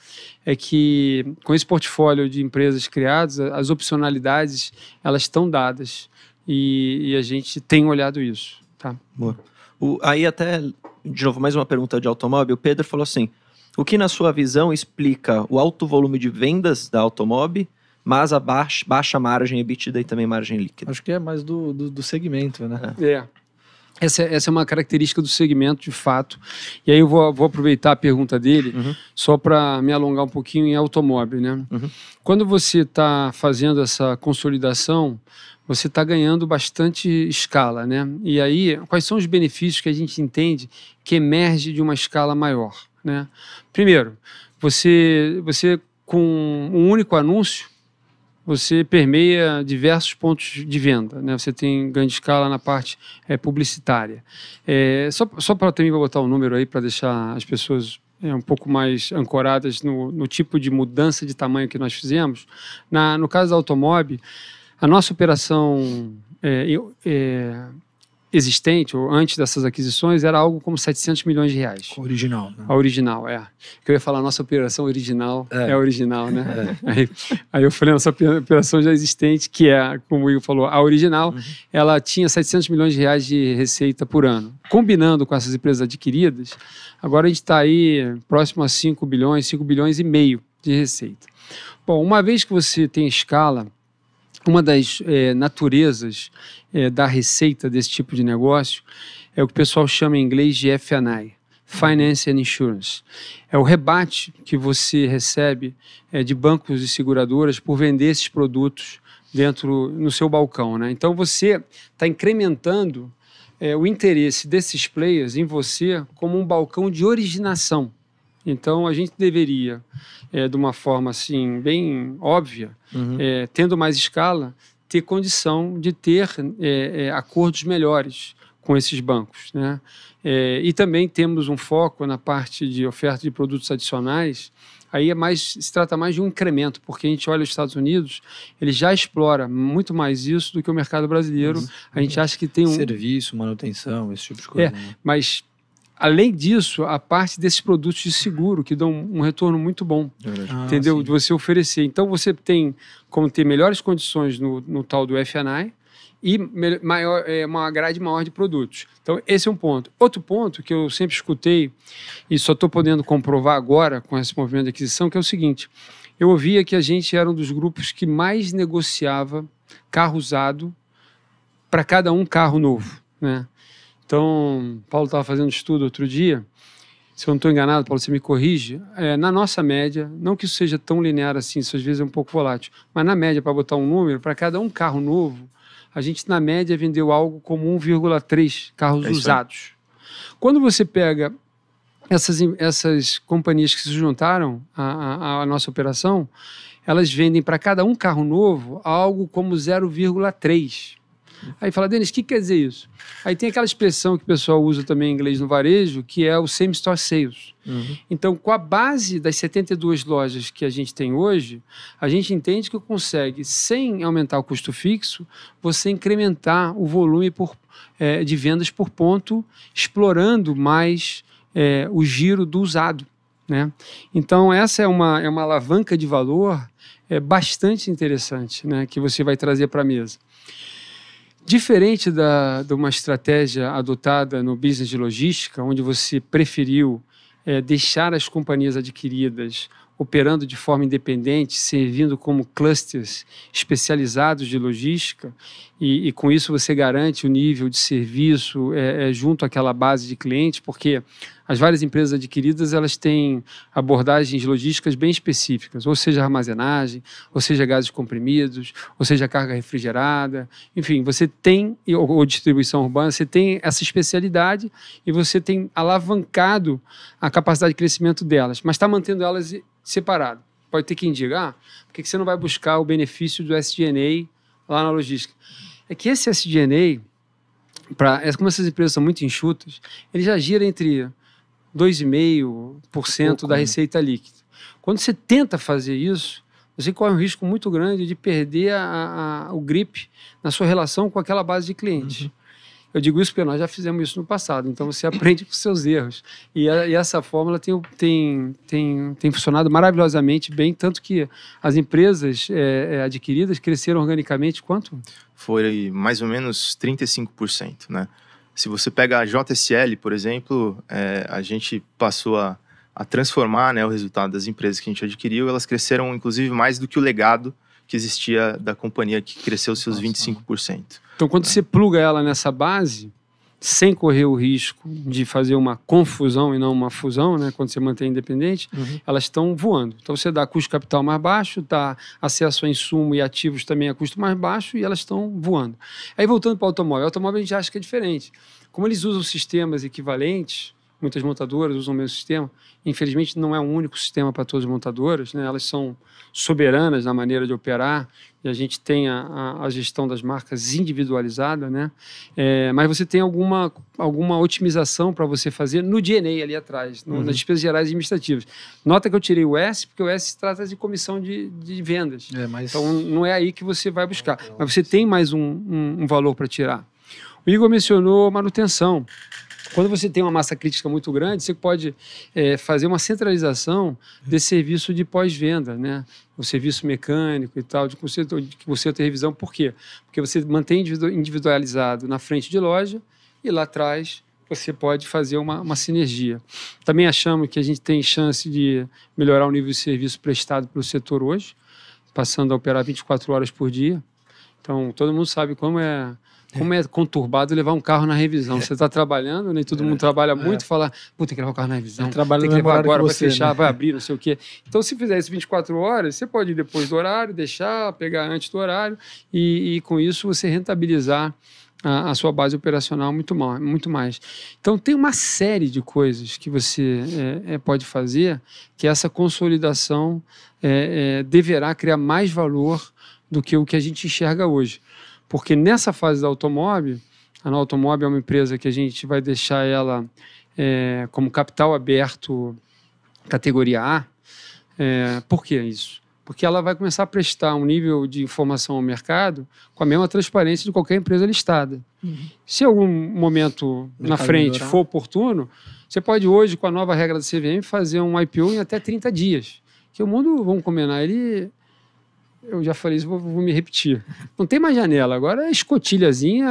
é que com esse portfólio de empresas criadas, as opcionalidades elas estão dadas e, e a gente tem olhado isso. Tá? Boa. O, aí até, de novo, mais uma pergunta de Automob. O Pedro falou assim, o que na sua visão explica o alto volume de vendas da Automob mas a baixa, baixa margem EBITDA e também margem líquida? Acho que é mais do, do, do segmento, né? É. Essa, essa é uma característica do segmento, de fato. E aí eu vou, vou aproveitar a pergunta dele, uhum. só para me alongar um pouquinho em automóvel, né? Uhum. Quando você está fazendo essa consolidação, você está ganhando bastante escala, né? E aí, quais são os benefícios que a gente entende que emerge de uma escala maior, né? Primeiro, você, você com um único anúncio, você permeia diversos pontos de venda, né? Você tem grande escala na parte é, publicitária. É, só só para também vou botar um número aí para deixar as pessoas é, um pouco mais ancoradas no, no tipo de mudança de tamanho que nós fizemos. Na, no caso da Automob, A nossa operação é, é, existente, ou antes dessas aquisições, era algo como setecentos milhões de reais. Original, né? A original, é. Que eu ia falar, nossa operação original é, é a original, né? É. Aí, aí eu falei, nossa operação já existente, que é, como o Igor falou, a original, uhum. Ela tinha setecentos milhões de reais de receita por ano. Combinando com essas empresas adquiridas, agora a gente está aí próximo a cinco bilhões, cinco bilhões e meio de receita. Bom, uma vez que você tem escala, uma das é, naturezas é, da receita desse tipo de negócio é o que o pessoal chama em inglês de F and I, Finance and Insurance. É o rebate que você recebe é, de bancos e seguradoras por vender esses produtos dentro no seu balcão, né? Então você está incrementando é, o interesse desses players em você como um balcão de originação. Então, a gente deveria, é, de uma forma assim, bem óbvia, uhum. é, tendo mais escala, ter condição de ter é, é, acordos melhores com esses bancos, né? É, e também temos um foco na parte de oferta de produtos adicionais. Aí é mais, se trata mais de um incremento, porque a gente olha os Estados Unidos, ele já explora muito mais isso do que o mercado brasileiro. Uhum. A gente acha que tem um... serviço, manutenção, esse tipo de coisa. É, né? Mas... Além disso, a parte desses produtos de seguro, que dão um retorno muito bom, ah, entendeu? Sim. De você oferecer. Então, você tem como ter melhores condições no, no tal do F and I e maior, é, uma grade maior de produtos. Então, esse é um ponto. Outro ponto que eu sempre escutei, e só estou podendo comprovar agora com esse movimento de aquisição, que é o seguinte. Eu ouvia que a gente era um dos grupos que mais negociava carro usado para cada um carro novo, né? Então, Paulo estava fazendo um estudo outro dia, se eu não estou enganado, Paulo, você me corrige, é, na nossa média, não que isso seja tão linear assim, isso às vezes é um pouco volátil, mas na média, para botar um número, para cada um carro novo, a gente na média vendeu algo como um vírgula três carros é usados. Quando você pega essas, essas companhias que se juntaram à, à, à nossa operação, elas vendem para cada um carro novo algo como zero vírgula três. Aí fala, Denys, o que quer dizer isso? Aí tem aquela expressão que o pessoal usa também em inglês no varejo, que é o same-store sales. Uhum. Então, com a base das setenta e duas lojas que a gente tem hoje, a gente entende que consegue, sem aumentar o custo fixo, você incrementar o volume por, é, de vendas por ponto, explorando mais é, o giro do usado, né? Então, essa é uma, é uma alavanca de valor é, bastante interessante, né, que você vai trazer para a mesa. Diferente da, de uma estratégia adotada no business de logística, onde você preferiu é, deixar as companhias adquiridas operando de forma independente, servindo como clusters especializados de logística, e, e com isso você garante o nível de serviço é, é, junto àquela base de clientes, porque as várias empresas adquiridas, elas têm abordagens logísticas bem específicas, ou seja, armazenagem, ou seja, gases comprimidos, ou seja, carga refrigerada. Enfim, você tem, ou, ou distribuição urbana, você tem essa especialidade e você tem alavancado a capacidade de crescimento delas, mas está mantendo elas separadas. Pode ter quem diga, ah, por que você não vai buscar o benefício do S G and A lá na logística? É que esse S G and A, pra, como essas empresas são muito enxutas, ele já gira entre... dois vírgula cinco por cento da receita líquida. Quando você tenta fazer isso, você corre um risco muito grande de perder a, a, o grip na sua relação com aquela base de clientes. Uhum. Eu digo isso porque nós já fizemos isso no passado, então você aprende com seus erros. E, a, e essa fórmula tem, tem, tem, tem funcionado maravilhosamente bem, tanto que as empresas é, adquiridas cresceram organicamente quanto? Foi mais ou menos trinta e cinco por cento, né? Se você pega a J S L, por exemplo, é, a gente passou a, a transformar, né, o resultado das empresas que a gente adquiriu. Elas cresceram, inclusive, mais do que o legado que existia da companhia, que cresceu seus vinte e cinco por cento. Então, quando é. você pluga ela nessa base, sem correr o risco de fazer uma confusão e não uma fusão, né, quando você mantém independente, uhum. elas estão voando. Então, você dá custo de capital mais baixo, dá acesso a insumo e ativos também a custo mais baixo e elas estão voando. Aí, voltando para o automóvel. O automóvel a gente acha que é diferente. Como eles usam sistemas equivalentes, muitas montadoras usam o mesmo sistema. Infelizmente, não é um único sistema para todas as montadoras, né? Elas são soberanas na maneira de operar e a gente tem a, a gestão das marcas individualizada, né? É, mas você tem alguma, alguma otimização para você fazer no D N A ali atrás, no, uhum. nas despesas gerais administrativas. Nota que eu tirei o S, porque o S trata de comissão de, de vendas. É, mas... Então, não é aí que você vai buscar. Não, não. Mas você tem mais um, um, um valor para tirar. O Igor mencionou manutenção. Quando você tem uma massa crítica muito grande, você pode é, fazer uma centralização desse serviço de pós-venda, né? O serviço mecânico e tal, de conserto, de conserto e revisão. Por quê? Porque você mantém individualizado na frente de loja e lá atrás você pode fazer uma, uma sinergia. Também achamos que a gente tem chance de melhorar o nível de serviço prestado pelo setor hoje, passando a operar vinte e quatro horas por dia. Então, todo mundo sabe como é... Como é conturbado levar um carro na revisão. Você está trabalhando, nem né? todo é, mundo trabalha muito, é. fala, puta, tem que levar o carro na revisão, trabalho tem que levar agora, que você, vai fechar, né? vai abrir, não sei o quê. Então, se fizer isso vinte e quatro horas, você pode ir depois do horário, deixar, pegar antes do horário e, e com isso, você rentabilizar a, a sua base operacional muito, mal, muito mais. Então, tem uma série de coisas que você é, é, pode fazer que essa consolidação é, é, deverá criar mais valor do que o que a gente enxerga hoje. Porque nessa fase da Automob, a Automob é uma empresa que a gente vai deixar ela é, como capital aberto categoria A. É, por que isso? Porque ela vai começar a prestar um nível de informação ao mercado com a mesma transparência de qualquer empresa listada. Uhum. Se em algum momento na frente for oportuno, você pode hoje, com a nova regra da C V M, fazer um I P O em até trinta dias. Que o mundo, vamos combinar, ele... Eu já falei isso, vou, vou me repetir. Não tem mais janela, agora é escotilhazinha,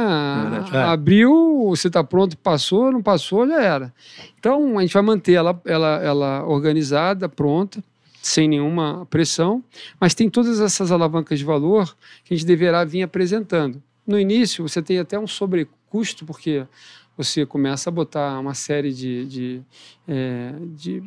é, é. abriu, você está pronto, passou, não passou, já era. Então, a gente vai manter ela, ela, ela organizada, pronta, sem nenhuma pressão, mas tem todas essas alavancas de valor que a gente deverá vir apresentando. No início, você tem até um sobrecusto, porque você começa a botar uma série de... de, é, de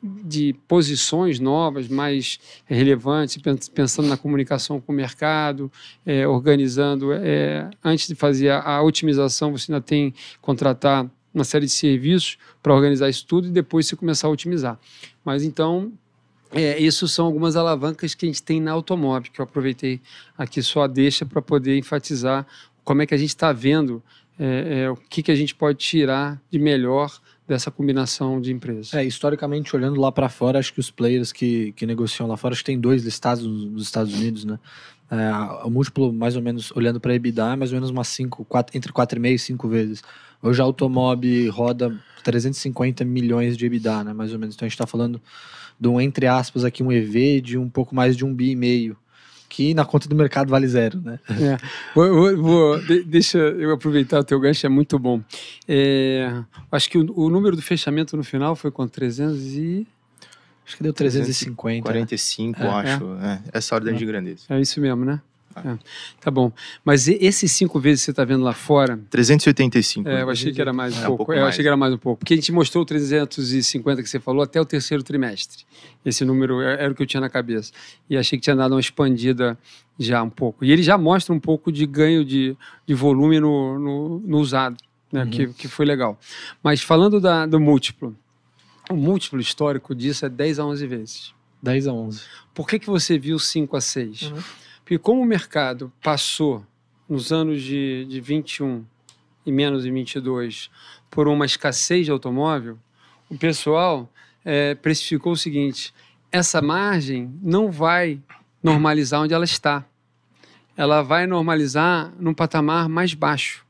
de posições novas, mais relevantes, pensando na comunicação com o mercado, é, organizando. É, antes de fazer a, a otimização, você ainda tem que contratar uma série de serviços para organizar isso tudo e depois você começar a otimizar. Mas, então, é, isso são algumas alavancas que a gente tem na Automob, que eu aproveitei aqui só a deixa para poder enfatizar como é que a gente está vendo, é, é, o que, que a gente pode tirar de melhor dessa combinação de empresas. É, historicamente, olhando lá para fora, acho que os players que, que negociam lá fora, acho que tem dois listados nos Estados Unidos, né? É, o múltiplo, mais ou menos, olhando para EBITDA, é mais ou menos umas cinco, quatro, entre quatro vírgula cinco e cinco vezes. Hoje a Automob roda trezentos e cinquenta milhões de EBITDA, né? Mais ou menos. Então a gente está falando de um, entre aspas, aqui um E V de um pouco mais de um bi e meio, que na conta do mercado vale zero, né? É. Vou, vou, vou, de, deixa eu aproveitar o teu gancho, é muito bom. É, acho que o, o número do fechamento no final foi com trezentos e... Acho que deu trezentos e cinquenta. quarenta e cinco, né? Acho. É. É. Essa ordem é. de grandeza. É isso mesmo, né? Ah. É. Tá bom. Mas esses cinco vezes que você está vendo lá fora... trezentos e oitenta e cinco. É, eu achei que era mais um é, pouco. Um pouco é, eu mais. achei que era mais um pouco. Porque a gente mostrou o trezentos e cinquenta que você falou até o terceiro trimestre. Esse número era o que eu tinha na cabeça. E achei que tinha dado uma expandida já um pouco. E ele já mostra um pouco de ganho de, de volume no, no, no usado, né? Uhum. Que, que foi legal. Mas falando da, do múltiplo, o múltiplo histórico disso é dez a onze vezes. dez a onze. Por que, que você viu cinco a seis? Uhum. Porque como o mercado passou nos anos de, de vinte e um e menos de vinte e dois por uma escassez de automóvel, o pessoal é, precificou o seguinte, essa margem não vai normalizar onde ela está. Ela vai normalizar num patamar mais baixo,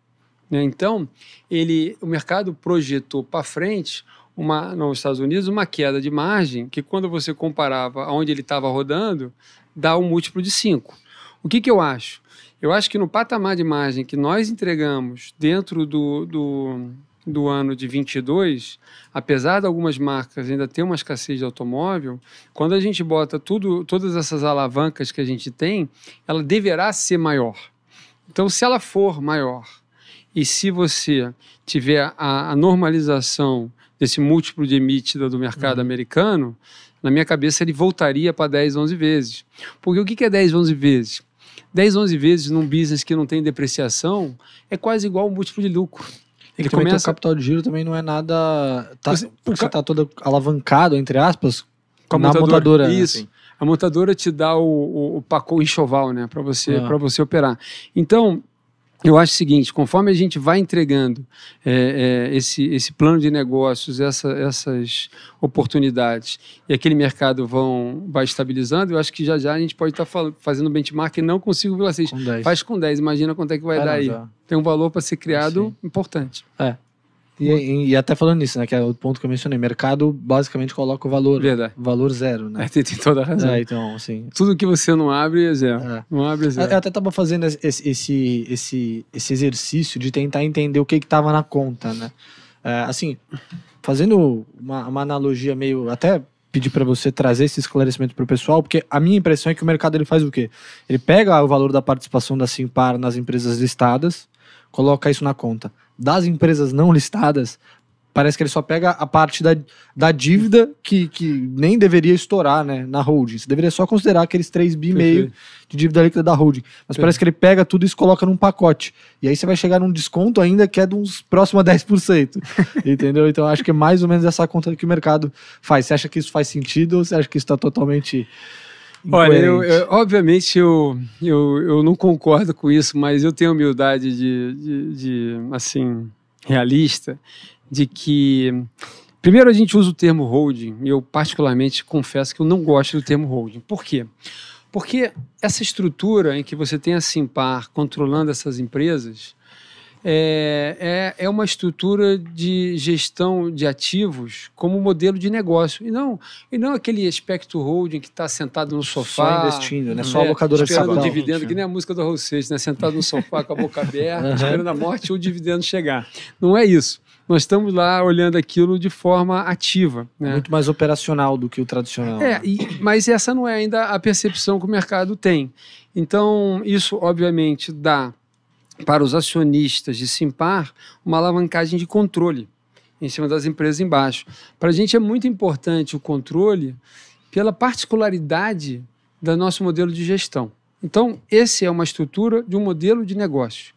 né? Então, ele, o mercado projetou para frente... Uma, nos Estados Unidos, uma queda de margem que quando você comparava aonde ele estava rodando, dá um múltiplo de cinco. O que, que eu acho? Eu acho que no patamar de margem que nós entregamos dentro do, do, do ano de vinte e dois, apesar de algumas marcas ainda ter uma escassez de automóvel, quando a gente bota tudo, todas essas alavancas que a gente tem, ela deverá ser maior. Então, se ela for maior e se você tiver a, a normalização desse múltiplo de emitida do mercado uhum. americano, na minha cabeça ele voltaria para dez, onze vezes. Porque o que é dez, onze vezes? dez, onze vezes num business que não tem depreciação é quase igual ao múltiplo de lucro. Ele começa... O capital de giro também não é nada... Tá, você, porque ca... tá todo alavancado, entre aspas, com na montadora. montadora Isso. Assim. A montadora te dá o, o, o pacote enxoval, né? Para você, ah. para você operar. Então... Eu acho o seguinte, conforme a gente vai entregando é, é, esse, esse plano de negócios, essa, essas oportunidades e aquele mercado vão, vai estabilizando, eu acho que já já a gente pode estar tá fazendo benchmark e não com cinco vírgula seis. Faz com dez, imagina quanto é que vai é, dar aí. Já. Tem um valor para ser criado Sim. importante. É. E, e, e até falando nisso, né, que é o ponto que eu mencionei, mercado basicamente coloca o valor, Verdade. valor zero, né? É, tem, tem toda a razão. É, então, assim... Tudo que você não abre é zero, é. não abre é zero. Eu até estava fazendo esse, esse, esse, esse exercício de tentar entender o que que estava na conta, né? É, assim, fazendo uma, uma analogia meio... Até pedir para você trazer esse esclarecimento para o pessoal, porque a minha impressão é que o mercado ele faz o quê? Ele pega o valor da participação da Simpar nas empresas listadas, coloca isso na conta. Das empresas não listadas, parece que ele só pega a parte da, da dívida que, que nem deveria estourar, né, na holding. Você deveria só considerar aqueles três bilhões e meio de dívida líquida da holding. Mas Perfeito. parece que ele pega tudo e coloca num pacote. E aí você vai chegar num desconto ainda que é de uns próximo a dez por cento. Entendeu? Então acho que é mais ou menos essa conta que o mercado faz. Você acha que isso faz sentido ou você acha que isso está totalmente... Olha, eu, eu, obviamente eu, eu, eu não concordo com isso, mas eu tenho humildade de, de, de, assim, realista, de que... Primeiro a gente usa o termo holding, e eu particularmente confesso que eu não gosto do termo holding. Por quê? Porque essa estrutura em que você tem a Simpar controlando essas empresas é, é, é uma estrutura de gestão de ativos como modelo de negócio, e não, e não aquele aspecto holding que está sentado no sofá, só investindo, né? Só é, a locadora de esperando o dividendo, que nem a música do Rolls-Royce, né? Sentado no sofá com a boca aberta, uhum. esperando a morte ou o dividendo chegar. Não é isso. Nós estamos lá olhando aquilo de forma ativa, né? Muito mais operacional do que o tradicional. É, e, mas essa não é ainda a percepção que o mercado tem. Então, isso obviamente dá para os acionistas de Simpar uma alavancagem de controle em cima das empresas embaixo. Para a gente é muito importante o controle pela particularidade do nosso modelo de gestão. Então, essa é uma estrutura de um modelo de negócio.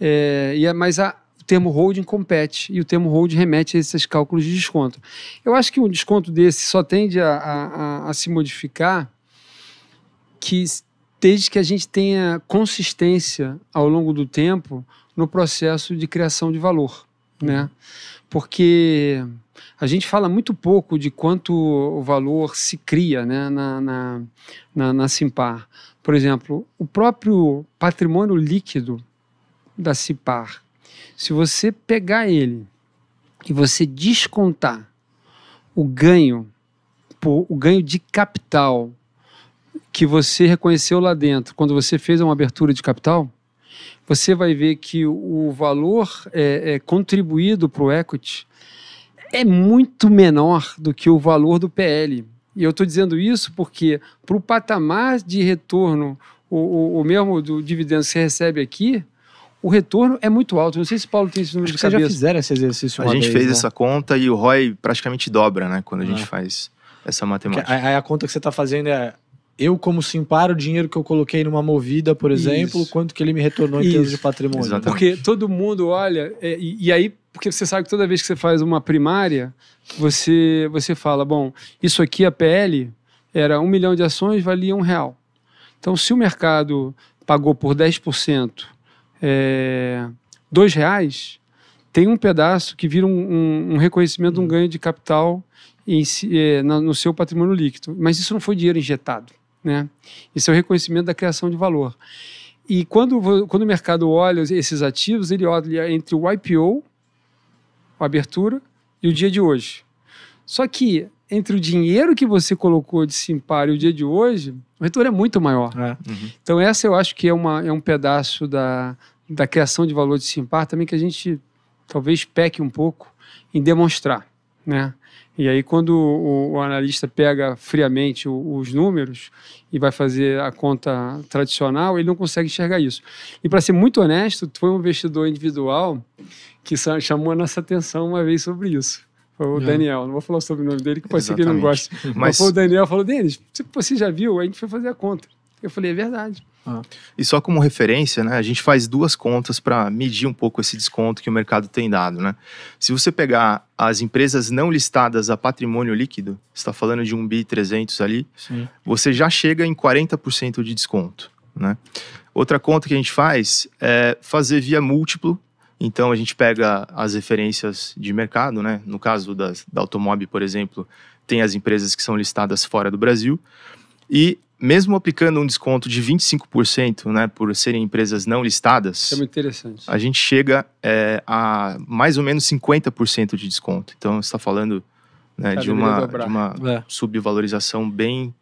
É, e é, mas a, o termo holding compete, e o termo holding remete a esses cálculos de desconto. Eu acho que um desconto desse só tende a, a, a, a se modificar que... desde que a gente tenha consistência ao longo do tempo no processo de criação de valor, né? Porque a gente fala muito pouco de quanto o valor se cria, né, na, na, na, na Simpar. Por exemplo, o próprio patrimônio líquido da Simpar, se você pegar ele e você descontar o ganho, o ganho de capital que você reconheceu lá dentro, quando você fez uma abertura de capital, você vai ver que o valor é, é, contribuído para o equity é muito menor do que o valor do P L. E eu estou dizendo isso porque, para o patamar de retorno, o, o, o mesmo do dividendo que você recebe aqui, o retorno é muito alto. Não sei se o Paulo tem esse número de cabeça. Vocês já fizeram esse exercício uma vez, né? A gente fez essa conta e o R O I praticamente dobra, né, quando a gente faz essa matemática. Aí a conta que você está fazendo é... eu, como Simpar, o dinheiro que eu coloquei numa Movida, por exemplo, Isso. quanto que ele me retornou em Isso. termos de patrimônio. Exatamente. Porque todo mundo olha, e, e aí, porque você sabe que toda vez que você faz uma primária, você, você fala, bom, isso aqui, a P L, era um milhão de ações, valia um real. Então, se o mercado pagou por dez por cento é, dois reais, tem um pedaço que vira um, um, um reconhecimento de um ganho de capital em, é, na, no seu patrimônio líquido. Mas isso não foi dinheiro injetado, né? Esse é o reconhecimento da criação de valor. E quando, quando o mercado olha esses ativos, ele olha entre o I P O, a abertura, e o dia de hoje. Só que entre o dinheiro que você colocou de Simpar e o dia de hoje, o retorno é muito maior. É. Uhum. Então essa eu acho que é, uma, é um pedaço da, da criação de valor de Simpar também que a gente talvez peque um pouco em demonstrar, né? E aí, quando o, o analista pega friamente o, os números e vai fazer a conta tradicional, ele não consegue enxergar isso. E, para ser muito honesto, foi um investidor individual que chamou a nossa atenção uma vez sobre isso. Foi o é. Daniel. Não vou falar sobre o nome dele, que pode Exatamente. ser que ele não goste. Mas... mas foi o Daniel, falou, Denys, você já viu? Aí a gente foi fazer a conta. Eu falei, é verdade. Ah. E só como referência, né, a gente faz duas contas para medir um pouco esse desconto que o mercado tem dado, né? Se você pegar as empresas não listadas a patrimônio líquido, você está falando de um bi trezentos ali, sim, você já chega em quarenta por cento de desconto, né? Outra conta que a gente faz é fazer via múltiplo. Então, a gente pega as referências de mercado, né? No caso das, da Automob, por exemplo, tem as empresas que são listadas fora do Brasil. E mesmo aplicando um desconto de vinte e cinco por cento, né, por serem empresas não listadas, é muito interessante, a gente chega é, a mais ou menos cinquenta por cento de desconto. Então, você está falando, né, de uma, de uma é. subvalorização bem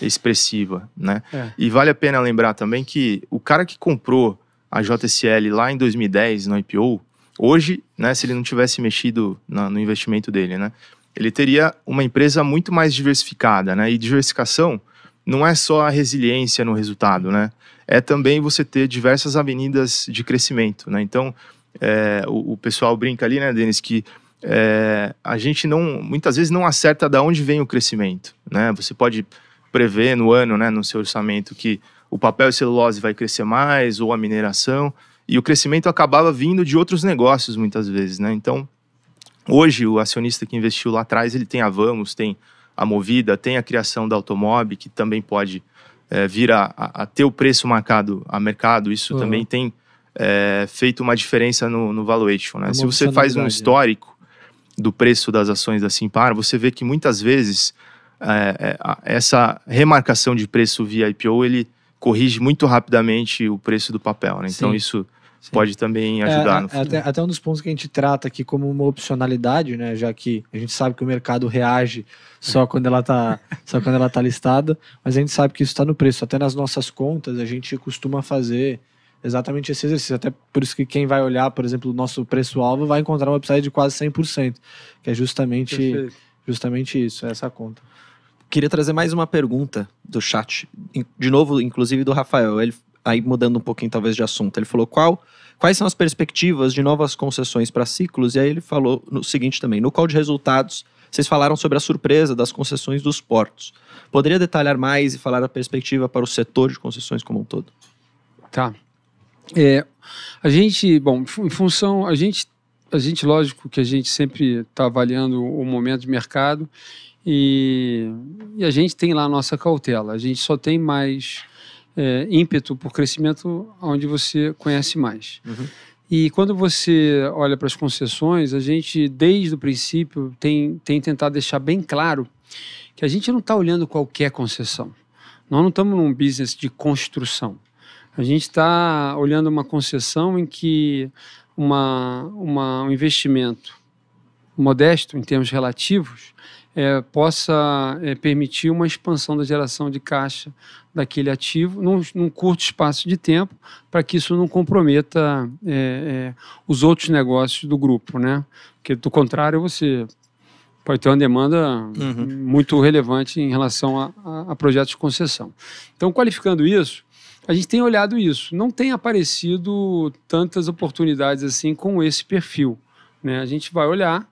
expressiva, né? É. E vale a pena lembrar também que o cara que comprou a J S L lá em dois mil e dez, no I P O, hoje, né, se ele não tivesse mexido na, no investimento dele, né, ele teria uma empresa muito mais diversificada, né? E diversificação não é só a resiliência no resultado, né? É também você ter diversas avenidas de crescimento, né? Então, é, o, o pessoal brinca ali, né, Denys, que é, a gente não, muitas vezes não acerta de onde vem o crescimento, né? Você pode prever no ano, né, no seu orçamento, que o papel e celulose vai crescer mais, ou a mineração, e o crescimento acabava vindo de outros negócios muitas vezes, né? Então, hoje o acionista que investiu lá atrás, ele tem a Vamos, tem a Movida, tem a criação da Automob, que também pode é, vir a, a ter o preço marcado a mercado, isso uhum. também tem é, feito uma diferença no, no valuation, né? Se você faz um histórico do preço das ações da Simpar, você vê que muitas vezes é, é, essa remarcação de preço via I P O, ele corrige muito rapidamente o preço do papel, né? Então, sim, isso sim. pode também ajudar. É, no até, até um dos pontos que a gente trata aqui como uma opcionalidade, né? Já que a gente sabe que o mercado reage só quando ela tá, só quando ela tá listada, mas a gente sabe que isso está no preço. Até nas nossas contas, a gente costuma fazer exatamente esse exercício. Até por isso que quem vai olhar, por exemplo, o nosso preço-alvo vai encontrar um upside de quase cem por cento, que é justamente, justamente isso, essa conta. Queria trazer mais uma pergunta do chat, de novo, inclusive do Rafael, ele, aí mudando um pouquinho talvez de assunto, ele falou qual, quais são as perspectivas de novas concessões para Ciclos, e aí ele falou no seguinte também, no call de resultados, vocês falaram sobre a surpresa das concessões dos portos, poderia detalhar mais e falar a perspectiva para o setor de concessões como um todo? Tá, é, a gente, bom, em função, a gente, a gente lógico que a gente sempre está avaliando o momento de mercado, E, e a gente tem lá a nossa cautela, a gente só tem mais é, ímpeto por crescimento onde você conhece mais. Uhum. E quando você olha para as concessões, a gente desde o princípio tem, tem tentado deixar bem claro que a gente não está olhando qualquer concessão. Nós não estamos num business de construção. A gente está olhando uma concessão em que uma, uma, um investimento modesto em termos relativos É, possa é, permitir uma expansão da geração de caixa daquele ativo num, num curto espaço de tempo, para que isso não comprometa é, é, os outros negócios do grupo, né? Porque do contrário você pode ter uma demanda uhum. muito relevante em relação a, a, a projetos de concessão. Então, qualificando isso, a gente tem olhado isso. Não tem aparecido tantas oportunidades assim com esse perfil, né? A gente vai olhar,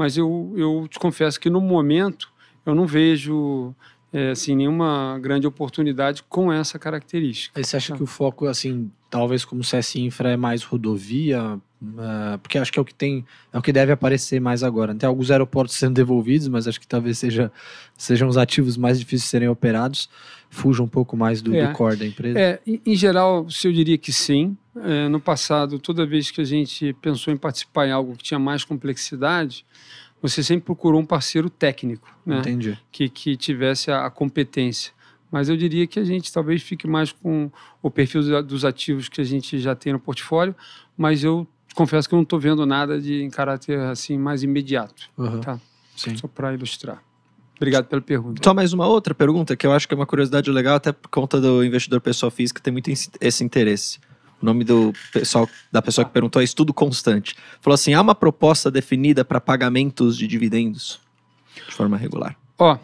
mas eu, eu te confesso que no momento eu não vejo é, assim, nenhuma grande oportunidade com essa característica. Aí você acha que o foco, assim, talvez como o C S Infra é mais rodovia, uh, porque acho que é o que tem, é o que deve aparecer mais agora. Tem alguns aeroportos sendo devolvidos, mas acho que talvez seja, sejam os ativos mais difíceis de serem operados, fujam um pouco mais do, é, do core da empresa. É, em geral, eu diria que sim. É, no passado, toda vez que a gente pensou em participar em algo que tinha mais complexidade, você sempre procurou um parceiro técnico, né? Entendi. Que, que tivesse a, a competência. Mas eu diria que a gente talvez fique mais com o perfil do, dos ativos que a gente já tem no portfólio, mas eu confesso que eu não estou vendo nada de, em caráter assim, mais imediato. Uhum. Tá? Sim. Só para ilustrar. Obrigado pela pergunta. Só mais uma outra pergunta, que eu acho que é uma curiosidade legal, até por conta do investidor pessoa física, tem muito esse interesse. O nome do pessoal, da pessoa que perguntou é Estudo Constante. Falou assim, há uma proposta definida para pagamentos de dividendos de forma regular? Ó,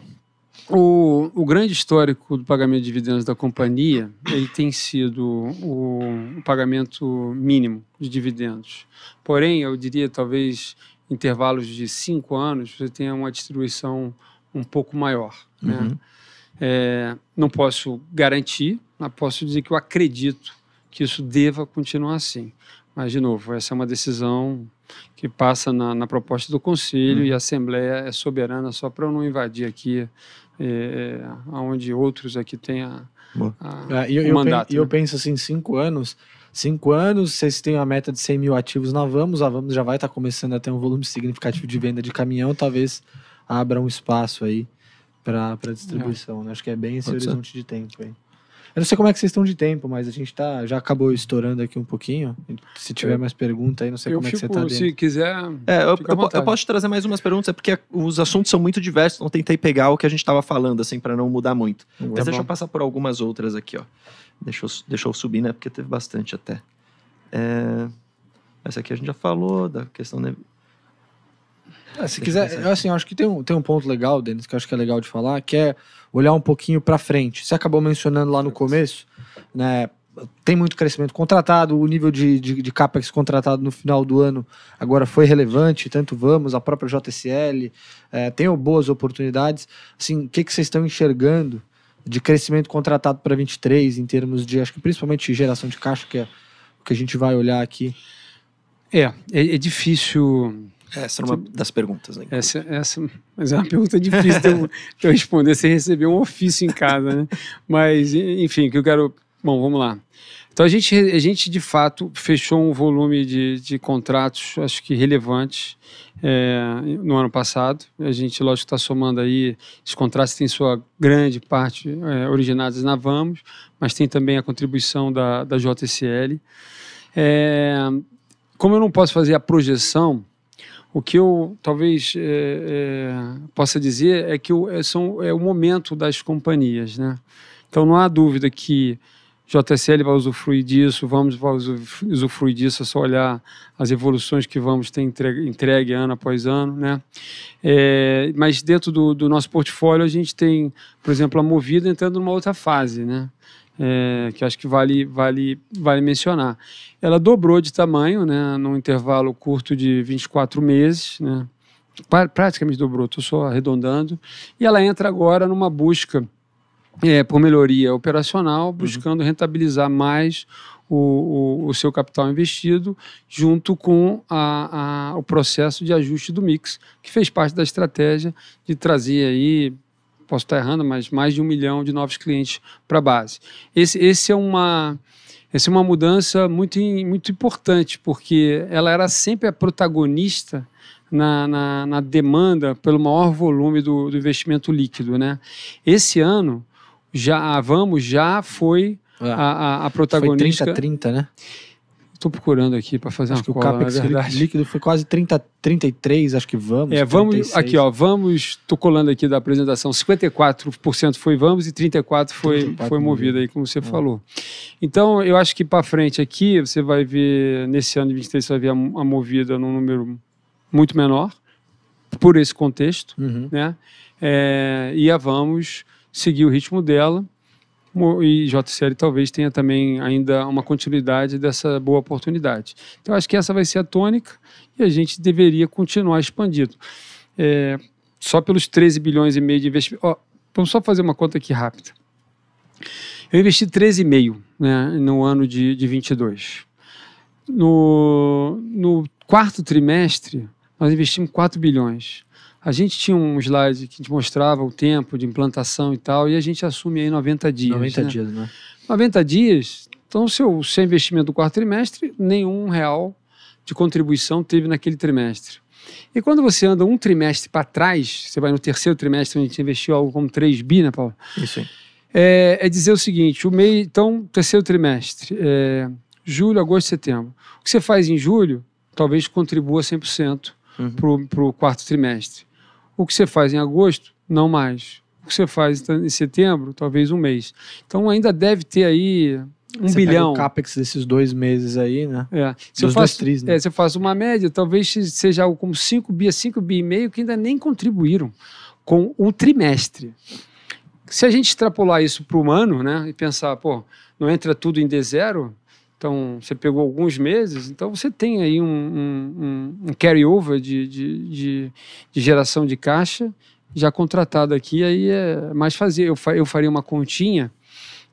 o, o grande histórico do pagamento de dividendos da companhia, ele tem sido o, o pagamento mínimo de dividendos. Porém, eu diria talvez intervalos de cinco anos, você tenha uma distribuição um pouco maior, né? Uhum. É, não posso garantir, mas posso dizer que eu acredito que isso deva continuar assim. Mas, de novo, essa é uma decisão que passa na, na proposta do Conselho hum. e a Assembleia é soberana, só para eu não invadir aqui é, onde outros aqui têm a, a, ah, eu, o eu mandato. E eu, né? eu penso assim, cinco anos... Cinco anos, vocês têm uma meta de cem mil ativos na Vamos, a Vamos já vai estar tá começando a ter um volume significativo de venda de caminhão, talvez abra um espaço aí para distribuição, é. né? Acho que é bem esse Pode horizonte ser. de tempo aí. Eu não sei como é que vocês estão de tempo, mas a gente tá, já acabou estourando aqui um pouquinho. Se tiver eu, mais pergunta aí, não sei como fico, é que você tá dentro. Se quiser, é, eu, eu, eu posso trazer mais umas perguntas, é porque os assuntos são muito diversos, não tentei pegar o que a gente estava falando, assim, para não mudar muito. Mas então, deixa eu passar por algumas outras aqui, ó. Deixa eu, deixa eu subir, né? Porque teve bastante até. É... Essa aqui a gente já falou, da questão... De... Ah, se deixa quiser, eu, assim, eu acho que tem um, tem um ponto legal, Denys, que eu acho que é legal de falar, que é olhar um pouquinho para frente. Você acabou mencionando lá no começo, né? Tem muito crescimento contratado, o nível de, de, de CAPEX contratado no final do ano agora foi relevante, tanto Vamos, a própria J S L, é, tem boas oportunidades. Assim, o que, que vocês estão enxergando de crescimento contratado para vinte e três, em termos de, acho que principalmente geração de caixa, que é o que a gente vai olhar aqui? É, é, é difícil... Essa era uma das perguntas, né? Essa, essa, mas é uma pergunta difícil de eu, de eu responder sem receber um ofício em casa, né? Mas, enfim, que eu quero... Bom, vamos lá. Então, a gente, a gente de fato, fechou um volume de, de contratos, acho que relevantes, é, no ano passado. A gente, lógico, está somando aí, os contratos têm sua grande parte é, originados na Vamos, mas tem também a contribuição da, da J S L. É, como eu não posso fazer a projeção, o que eu talvez é, é, possa dizer é que o, é, são, é o momento das companhias, né? Então não há dúvida que J S L vai usufruir disso, Vamos vai usufruir disso, é só olhar as evoluções que Vamos tem entregue, entregue ano após ano, né? É, mas dentro do, do nosso portfólio a gente tem, por exemplo, a Movida entrando numa outra fase, né? É, que acho que vale, vale, vale mencionar. Ela dobrou de tamanho, né, num intervalo curto de vinte e quatro meses, né, praticamente dobrou, estou só arredondando, e ela entra agora numa busca é, por melhoria operacional, buscando uhum. rentabilizar mais o, o, o seu capital investido, junto com a, a, o processo de ajuste do mix, que fez parte da estratégia de trazer aí, posso estar errando, mas mais de um milhão de novos clientes para a base. Esse, esse é uma, essa é uma mudança muito, muito importante, porque ela era sempre a protagonista na, na, na demanda pelo maior volume do, do investimento líquido, né? Esse ano, já, a Vamos já foi é. a, a, a protagonista... Foi trinta a trinta, né? Estou procurando aqui para fazer acho uma cola, acho que o CAPEX líquido foi quase trinta, trinta e três, acho que Vamos. É, Vamos, trinta e seis. Aqui ó, Vamos, tô colando aqui da apresentação, cinquenta e quatro por cento foi Vamos e trinta e quatro por cento foi, trinta e quatro por cento foi Movida, aí como você é. falou. Então, eu acho que para frente aqui, você vai ver, nesse ano de vinte e três, você vai ver a, a Movida num número muito menor, por esse contexto, uhum. né? É, e a Vamos seguir o ritmo dela, e J S L talvez tenha também ainda uma continuidade dessa boa oportunidade. Então, acho que essa vai ser a tônica e a gente deveria continuar expandindo. É, só pelos treze bilhões e meio de investimento... Oh, vamos só fazer uma conta aqui rápida. Eu investi treze vírgula cinco, né, no ano de, de vinte e dois. No, no quarto trimestre, nós investimos quatro bilhões. A gente tinha um slide que a gente mostrava o tempo de implantação e tal, e a gente assume aí noventa dias. noventa né? dias, né? noventa dias. Então, seu, seu investimento do quarto trimestre, nenhum real de contribuição teve naquele trimestre. E quando você anda um trimestre para trás, você vai no terceiro trimestre, onde a gente investiu algo como três bi, né, Paulo? Isso aí. É, é dizer o seguinte, o meio, então, terceiro trimestre, é, julho, agosto, setembro. O que você faz em julho, talvez contribua cem por cento uhum. para o quarto trimestre. O que você faz em agosto, não mais. O que você faz em setembro, talvez um mês. Então ainda deve ter aí um você bilhão. Pega o CAPEX desses dois meses aí, né? É. Se eu faço, tris, né? É, se eu faço uma média, talvez seja algo como cinco bi a cinco bi e meio que ainda nem contribuíram com o trimestre. Se a gente extrapolar isso para o ano, né? E pensar, pô, não entra tudo em D zero... Então, você pegou alguns meses, então você tem aí um, um, um carry-over de, de, de, de geração de caixa já contratado aqui, aí é mais fazer. Eu, fa eu faria uma continha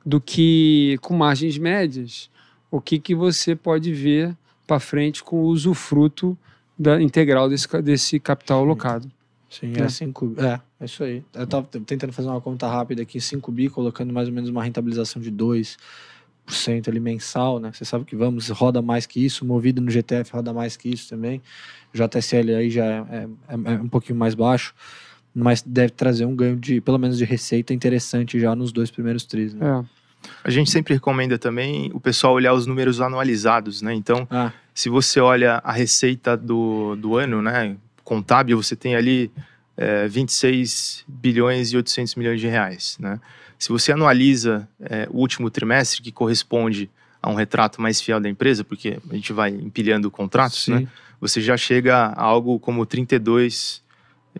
do que, com margens médias, o que, que você pode ver para frente com o usufruto da, integral desse, desse capital alocado. Sim, é cinco, é, é isso aí. Eu estava tentando fazer uma conta rápida aqui, cinco bi, colocando mais ou menos uma rentabilização de dois por cento ali mensal, né? Você sabe que Vamos roda mais que isso, Movida no G T F roda mais que isso também, J S L aí já é, é, é um pouquinho mais baixo, mas deve trazer um ganho de, pelo menos de receita interessante já nos dois primeiros tris, né? É. A gente sempre recomenda também o pessoal olhar os números anualizados, né? Então, ah. se você olha a receita do, do ano, né, contábil, você tem ali é, vinte e seis bilhões e oitocentos milhões de reais, né? Se você anualiza é, o último trimestre, que corresponde a um retrato mais fiel da empresa, porque a gente vai empilhando contratos, né? Você já chega a algo como trinta e dois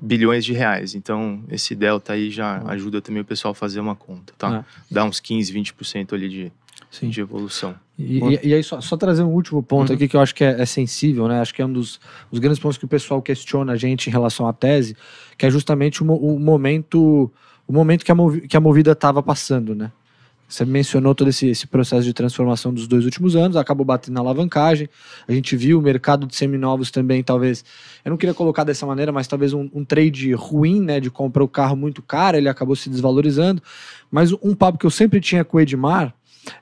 bilhões de reais. Então, esse delta aí já ah. ajuda também o pessoal a fazer uma conta, tá? Ah. Dá uns quinze, vinte por cento ali de, de evolução. E, e, e aí, só, só trazer um último ponto uhum. aqui que eu acho que é, é sensível, né? Acho que é um dos, dos grandes pontos que o pessoal questiona a gente em relação à tese, que é justamente o, o momento o momento que a, Movi, que a Movida estava passando, né? Você mencionou todo esse, esse processo de transformação dos dois últimos anos, acabou batendo na alavancagem, a gente viu o mercado de seminovos também, talvez, eu não queria colocar dessa maneira, mas talvez um, um trade ruim, né, de comprar o carro muito caro, ele acabou se desvalorizando, mas um papo que eu sempre tinha com o Edmar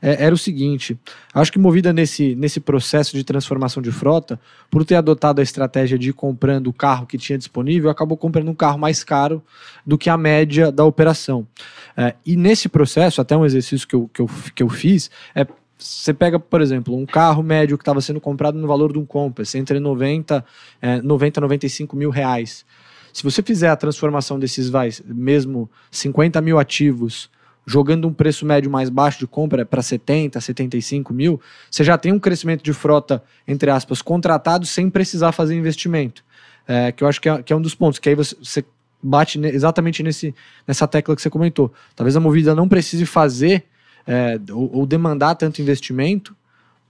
é, era o seguinte, acho que Movida nesse, nesse processo de transformação de frota, por ter adotado a estratégia de ir comprando o carro que tinha disponível, acabou comprando um carro mais caro do que a média da operação. É, e nesse processo, até um exercício que eu, que eu, que eu fiz, é, você pega, por exemplo, um carro médio que estava sendo comprado no valor de um Compass, entre noventa e noventa e cinco mil reais. Se você fizer a transformação desses, vai, mesmo cinquenta mil ativos, jogando um preço médio mais baixo de compra para setenta, setenta e cinco mil, você já tem um crescimento de frota, entre aspas, contratado sem precisar fazer investimento. É, que eu acho que é, que é um dos pontos, que aí você, você bate ne, exatamente nesse, nessa tecla que você comentou. Talvez a Movida não precise fazer é, ou, ou demandar tanto investimento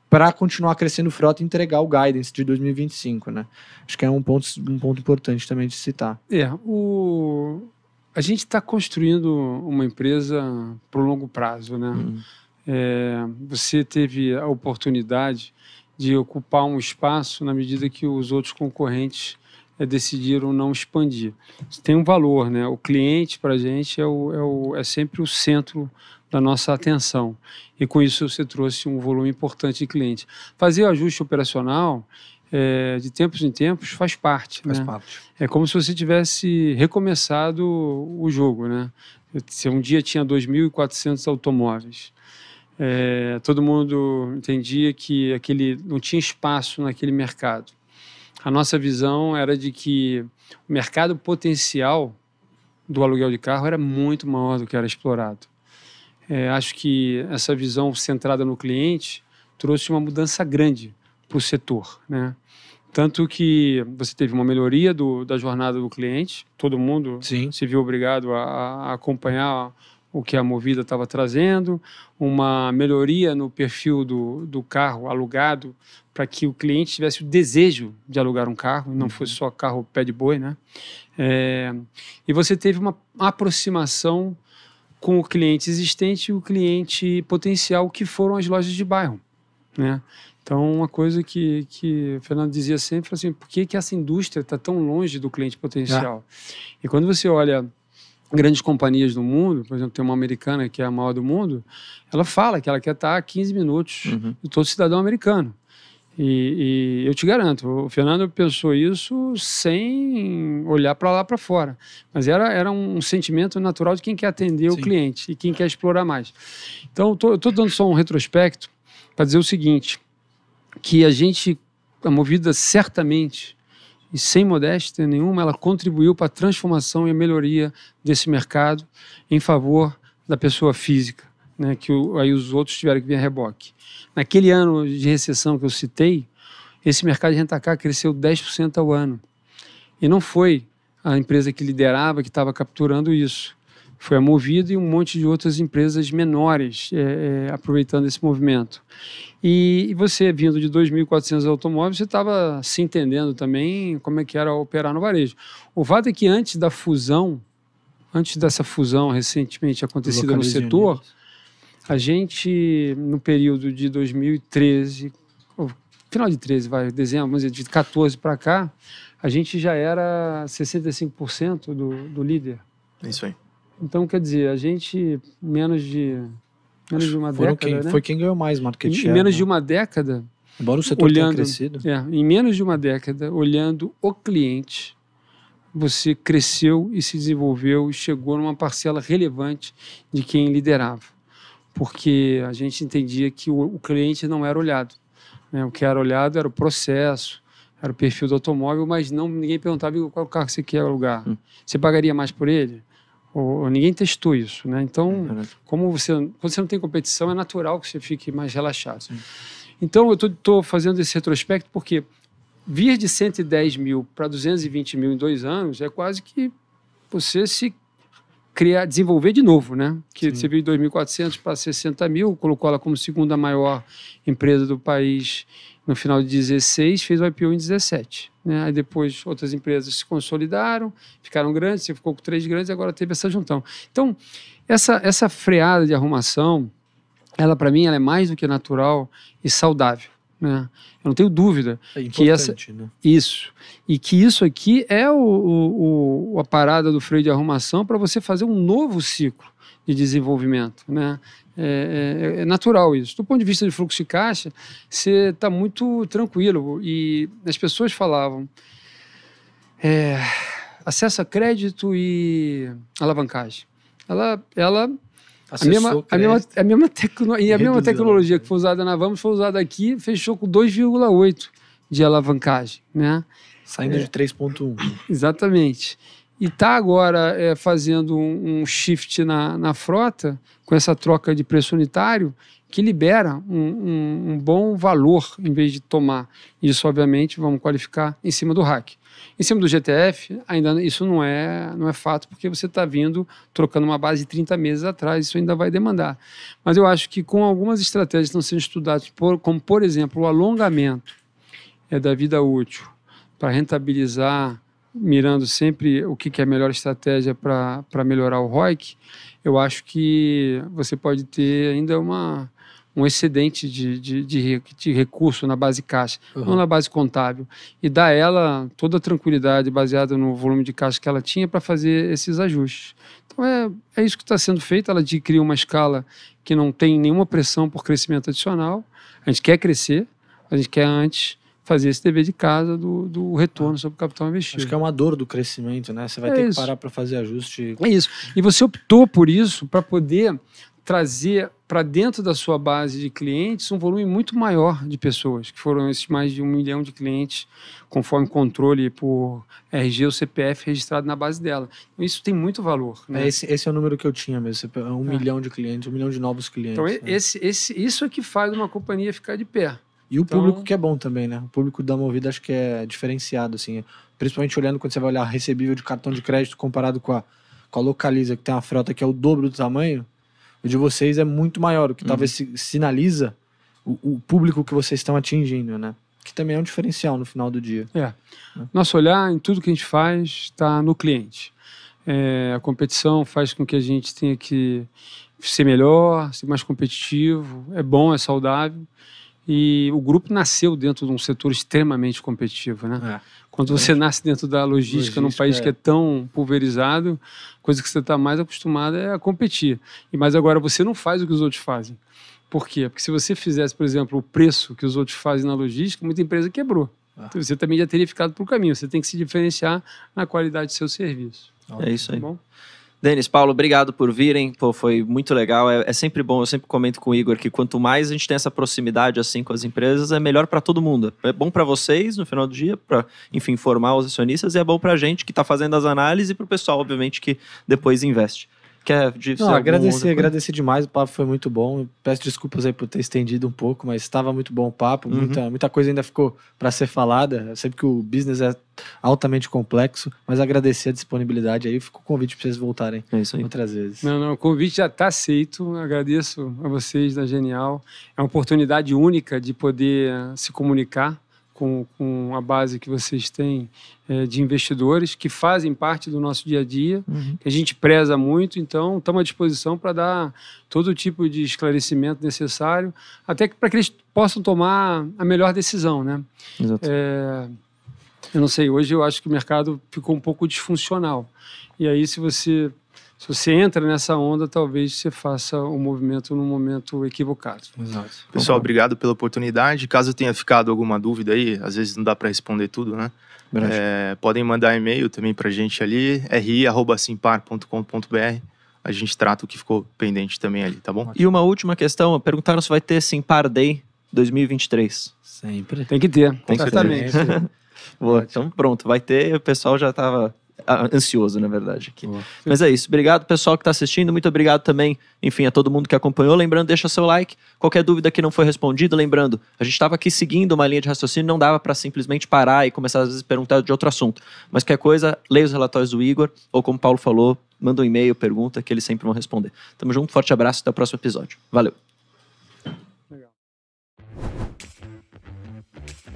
para continuar crescendo frota e entregar o guidance de dois mil e vinte e cinco, né? Acho que é um ponto, um ponto importante também de citar. É, o... A gente está construindo uma empresa para o longo prazo, né? Uhum. É, você teve a oportunidade de ocupar um espaço na medida que os outros concorrentes é, decidiram não expandir. Isso tem um valor, né? O cliente, para a gente, é, o, é, o, é sempre o centro da nossa atenção. E com isso você trouxe um volume importante de cliente. Fazer o ajuste operacional... É, de tempos em tempos, faz parte. Faz né? parte. É como se você tivesse recomeçado o jogo, né? Se um dia tinha dois mil e quatrocentos automóveis. É, todo mundo entendia que aquele, não tinha espaço naquele mercado. A nossa visão era de que o mercado potencial do aluguel de carro era muito maior do que era explorado. É, acho que essa visão centrada no cliente trouxe uma mudança grande para o setor, né? Tanto que você teve uma melhoria do, da jornada do cliente, todo mundo Sim. se viu obrigado a, a acompanhar o que a Movida estava trazendo, uma melhoria no perfil do, do carro alugado para que o cliente tivesse o desejo de alugar um carro, não uhum. fosse só carro pé de boi, né? É, e você teve uma aproximação com o cliente existente e o cliente potencial, que foram as lojas de bairro, né? Então, uma coisa que, que o Fernando dizia sempre, assim, por que, que essa indústria está tão longe do cliente potencial? Ah. E quando você olha grandes companhias do mundo, por exemplo, tem uma americana que é a maior do mundo, ela fala que ela quer estar a quinze minutos uhum. de todo cidadão americano. E, e eu te garanto, o Fernando pensou isso sem olhar para lá para fora. Mas era, era um sentimento natural de quem quer atender Sim. o cliente e quem quer explorar mais. Então, eu estou dando só um retrospecto para dizer o seguinte... que a gente, a Movida certamente, e sem modéstia nenhuma, ela contribuiu para a transformação e a melhoria desse mercado em favor da pessoa física, né, que o, aí os outros tiveram que vir a reboque. Naquele ano de recessão que eu citei, esse mercado de rentacar cresceu dez por cento ao ano. E não foi a empresa que liderava, que estava capturando isso. Foi a Movida e um monte de outras empresas menores é, é, aproveitando esse movimento. E, e você, vindo de dois mil e quatrocentos automóveis, você estava se entendendo também como é que era operar no varejo. O fato é que antes da fusão antes dessa fusão recentemente acontecida no setor, a gente, no período de dois mil e treze, final de treze, vai, dezembro, mas de quatorze para cá, a gente já era sessenta e cinco por cento do, do líder. É isso aí. Então, quer dizer, a gente, menos de, menos de uma década... Quem, né? Foi quem ganhou mais market share. Em menos né? de uma década... Embora o setor olhando, tenha crescido. É, em menos de uma década, olhando o cliente, você cresceu e se desenvolveu e chegou numa parcela relevante de quem liderava. Porque a gente entendia que o, o cliente não era olhado. Né? O que era olhado era o processo, era o perfil do automóvel, mas não, ninguém perguntava qual carro você quer alugar. Hum. Você pagaria mais por ele? Ou, ninguém testou isso. Né? Então, é como você, quando você não tem competição, é natural que você fique mais relaxado. Sim. Então, eu estou fazendo esse retrospecto porque vir de cento e dez mil para duzentos e vinte mil em dois anos é quase que você se criar, desenvolver de novo, né? Que você veio de dois mil e quatrocentos para sessenta mil, colocou ela como segunda maior empresa do país no final de dezesseis, fez o I P O em dezessete. Né? Aí depois outras empresas se consolidaram, ficaram grandes, você ficou com três grandes e agora teve essa juntão. Então, essa, essa freada de arrumação, ela, para mim, ela é mais do que natural e saudável, né? Eu não tenho dúvida é que essa, né? isso, e que isso aqui é o, o, o, a parada do freio de arrumação para você fazer um novo ciclo de desenvolvimento, né? É, é, é natural isso. Do ponto de vista de fluxo de caixa, você está muito tranquilo e as pessoas falavam é, acesso a crédito e alavancagem. Ela... ela A mesma, a, mesma, a, mesma tecno, e a mesma tecnologia que foi usada na Vamos foi usada aqui, fechou com dois vírgula oito de alavancagem, né? Saindo é, de três ponto um. Exatamente. E está agora é, fazendo um, um shift na, na frota, com essa troca de preço unitário, que libera um, um, um bom valor, em vez de tomar. Isso, obviamente, vamos qualificar em cima do R A C. Em cima do G T F, ainda isso não é, não é fato, porque você está vindo, trocando uma base de trinta meses atrás, isso ainda vai demandar. Mas eu acho que com algumas estratégias que estão sendo estudadas, por, como, por exemplo, o alongamento é, da vida útil, para rentabilizar, mirando sempre o que, que é a melhor estratégia para melhorar o R O I C, eu acho que você pode ter ainda uma... um excedente de, de, de, de recurso na base caixa, uhum. não na base contábil, e dar ela toda a tranquilidade baseada no volume de caixa que ela tinha para fazer esses ajustes. Então é, é isso que está sendo feito, ela cria uma escala que não tem nenhuma pressão por crescimento adicional, a gente quer crescer, a gente quer antes fazer esse dever de casa do, do retorno sobre o capital investido. Acho que é uma dor do crescimento, né? Você vai é ter isso. que parar para fazer ajuste. É isso, e você optou por isso para poder trazer para dentro da sua base de clientes um volume muito maior de pessoas, que foram esses mais de um milhão de clientes, conforme controle por R G ou C P F registrado na base dela. Isso tem muito valor. Né? É, esse, esse é o número que eu tinha mesmo, um é. milhão de clientes, um milhão de novos clientes. Então, né? esse, esse, isso é que faz uma companhia ficar de pé. E o então... público que é bom também, né? O público da Movida acho que é diferenciado, assim, principalmente olhando quando você vai olhar recebível de cartão de crédito comparado com a, com a Localiza, que tem uma frota que é o dobro do tamanho. O de vocês é muito maior, o que uhum. talvez sinaliza o, o público que vocês estão atingindo, né? Que também é um diferencial no final do dia. É. Nosso olhar em tudo que a gente faz está no cliente. É, a competição faz com que a gente tenha que ser melhor, ser mais competitivo, é bom, é saudável. E o grupo nasceu dentro de um setor extremamente competitivo, né? É. Quando você nasce dentro da logística, logística num país é. que é tão pulverizado, coisa que você está mais acostumado é a competir. E, mas agora você não faz o que os outros fazem. Por quê? Porque se você fizesse, por exemplo, o preço que os outros fazem na logística, muita empresa quebrou. Ah. Então você também já teria ficado pelo caminho. Você tem que se diferenciar na qualidade do seu serviço. É isso aí. Tá bom? Denys, Paulo, obrigado por virem, pô, foi muito legal, é, é sempre bom, eu sempre comento com o Igor que quanto mais a gente tem essa proximidade assim com as empresas, é melhor para todo mundo, é bom para vocês no final do dia, para enfim, informar os acionistas e é bom para a gente que está fazendo as análises e para o pessoal, obviamente, que depois investe. Quer Não, agradecer, agradecer demais, o papo foi muito bom, peço desculpas aí por ter estendido um pouco, mas estava muito bom o papo, uhum. muita, muita coisa ainda ficou para ser falada, eu sei que o business é altamente complexo, mas agradecer a disponibilidade aí, fica o convite para vocês voltarem é isso aí. outras vezes. Não, não, o convite já está aceito, agradeço a vocês da Genial, é uma oportunidade única de poder se comunicar com, com a base que vocês têm é, de investidores que fazem parte do nosso dia a dia, uhum. que a gente preza muito, então estamos à disposição para dar todo tipo de esclarecimento necessário, até para que eles possam tomar a melhor decisão, né? Exato. É, eu não sei, hoje eu acho que o mercado ficou um pouco disfuncional. E aí, se você... Se você entra nessa onda, talvez você faça o movimento no momento equivocado. Exato. Pessoal, obrigado pela oportunidade. Caso tenha ficado alguma dúvida aí, às vezes não dá para responder tudo, né? É, podem mandar e-mail também para a gente ali, r i arroba simpar ponto com ponto b r. A gente trata o que ficou pendente também ali, tá bom? E uma última questão, perguntaram se vai ter Simpar Day dois mil e vinte e três. Sempre. Tem que ter, tem certamente. Que ter. Boa, então pronto, vai ter. O pessoal já estava... ansioso, na verdade, aqui. Boa. Mas é isso. Obrigado, pessoal que está assistindo. Muito obrigado também, enfim, a todo mundo que acompanhou. Lembrando, deixa seu like. Qualquer dúvida que não foi respondida, lembrando, a gente estava aqui seguindo uma linha de raciocínio, não dava para simplesmente parar e começar, às vezes, a perguntar de outro assunto. Mas qualquer coisa, leia os relatórios do Igor, ou como o Paulo falou, manda um e-mail, pergunta, que eles sempre vão responder. Tamo junto, forte abraço, até o próximo episódio. Valeu!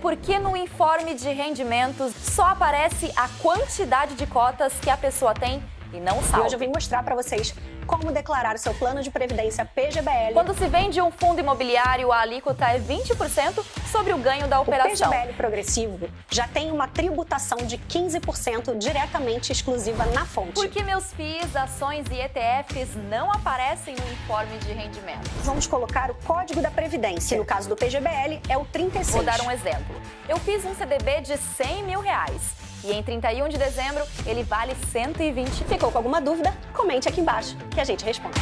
Porque no informe de rendimentos só aparece a quantidade de cotas que a pessoa tem e não saldo. E hoje eu vim mostrar para vocês como declarar o seu plano de previdência P G B L. Quando se vende um fundo imobiliário, a alíquota é vinte por cento sobre o ganho da operação. O P G B L progressivo já tem uma tributação de quinze por cento diretamente exclusiva na fonte. Porque meus F I Is, ações e E T Fs não aparecem no informe de rendimentos. Vamos colocar o código da previdência. No caso do P G B L, é o trinta e seis. Vou dar um exemplo. Eu fiz um C D B de cem mil reais. E em trinta e um de dezembro, ele vale cento e vinte. Ficou com alguma dúvida? Comente aqui embaixo que a gente responde.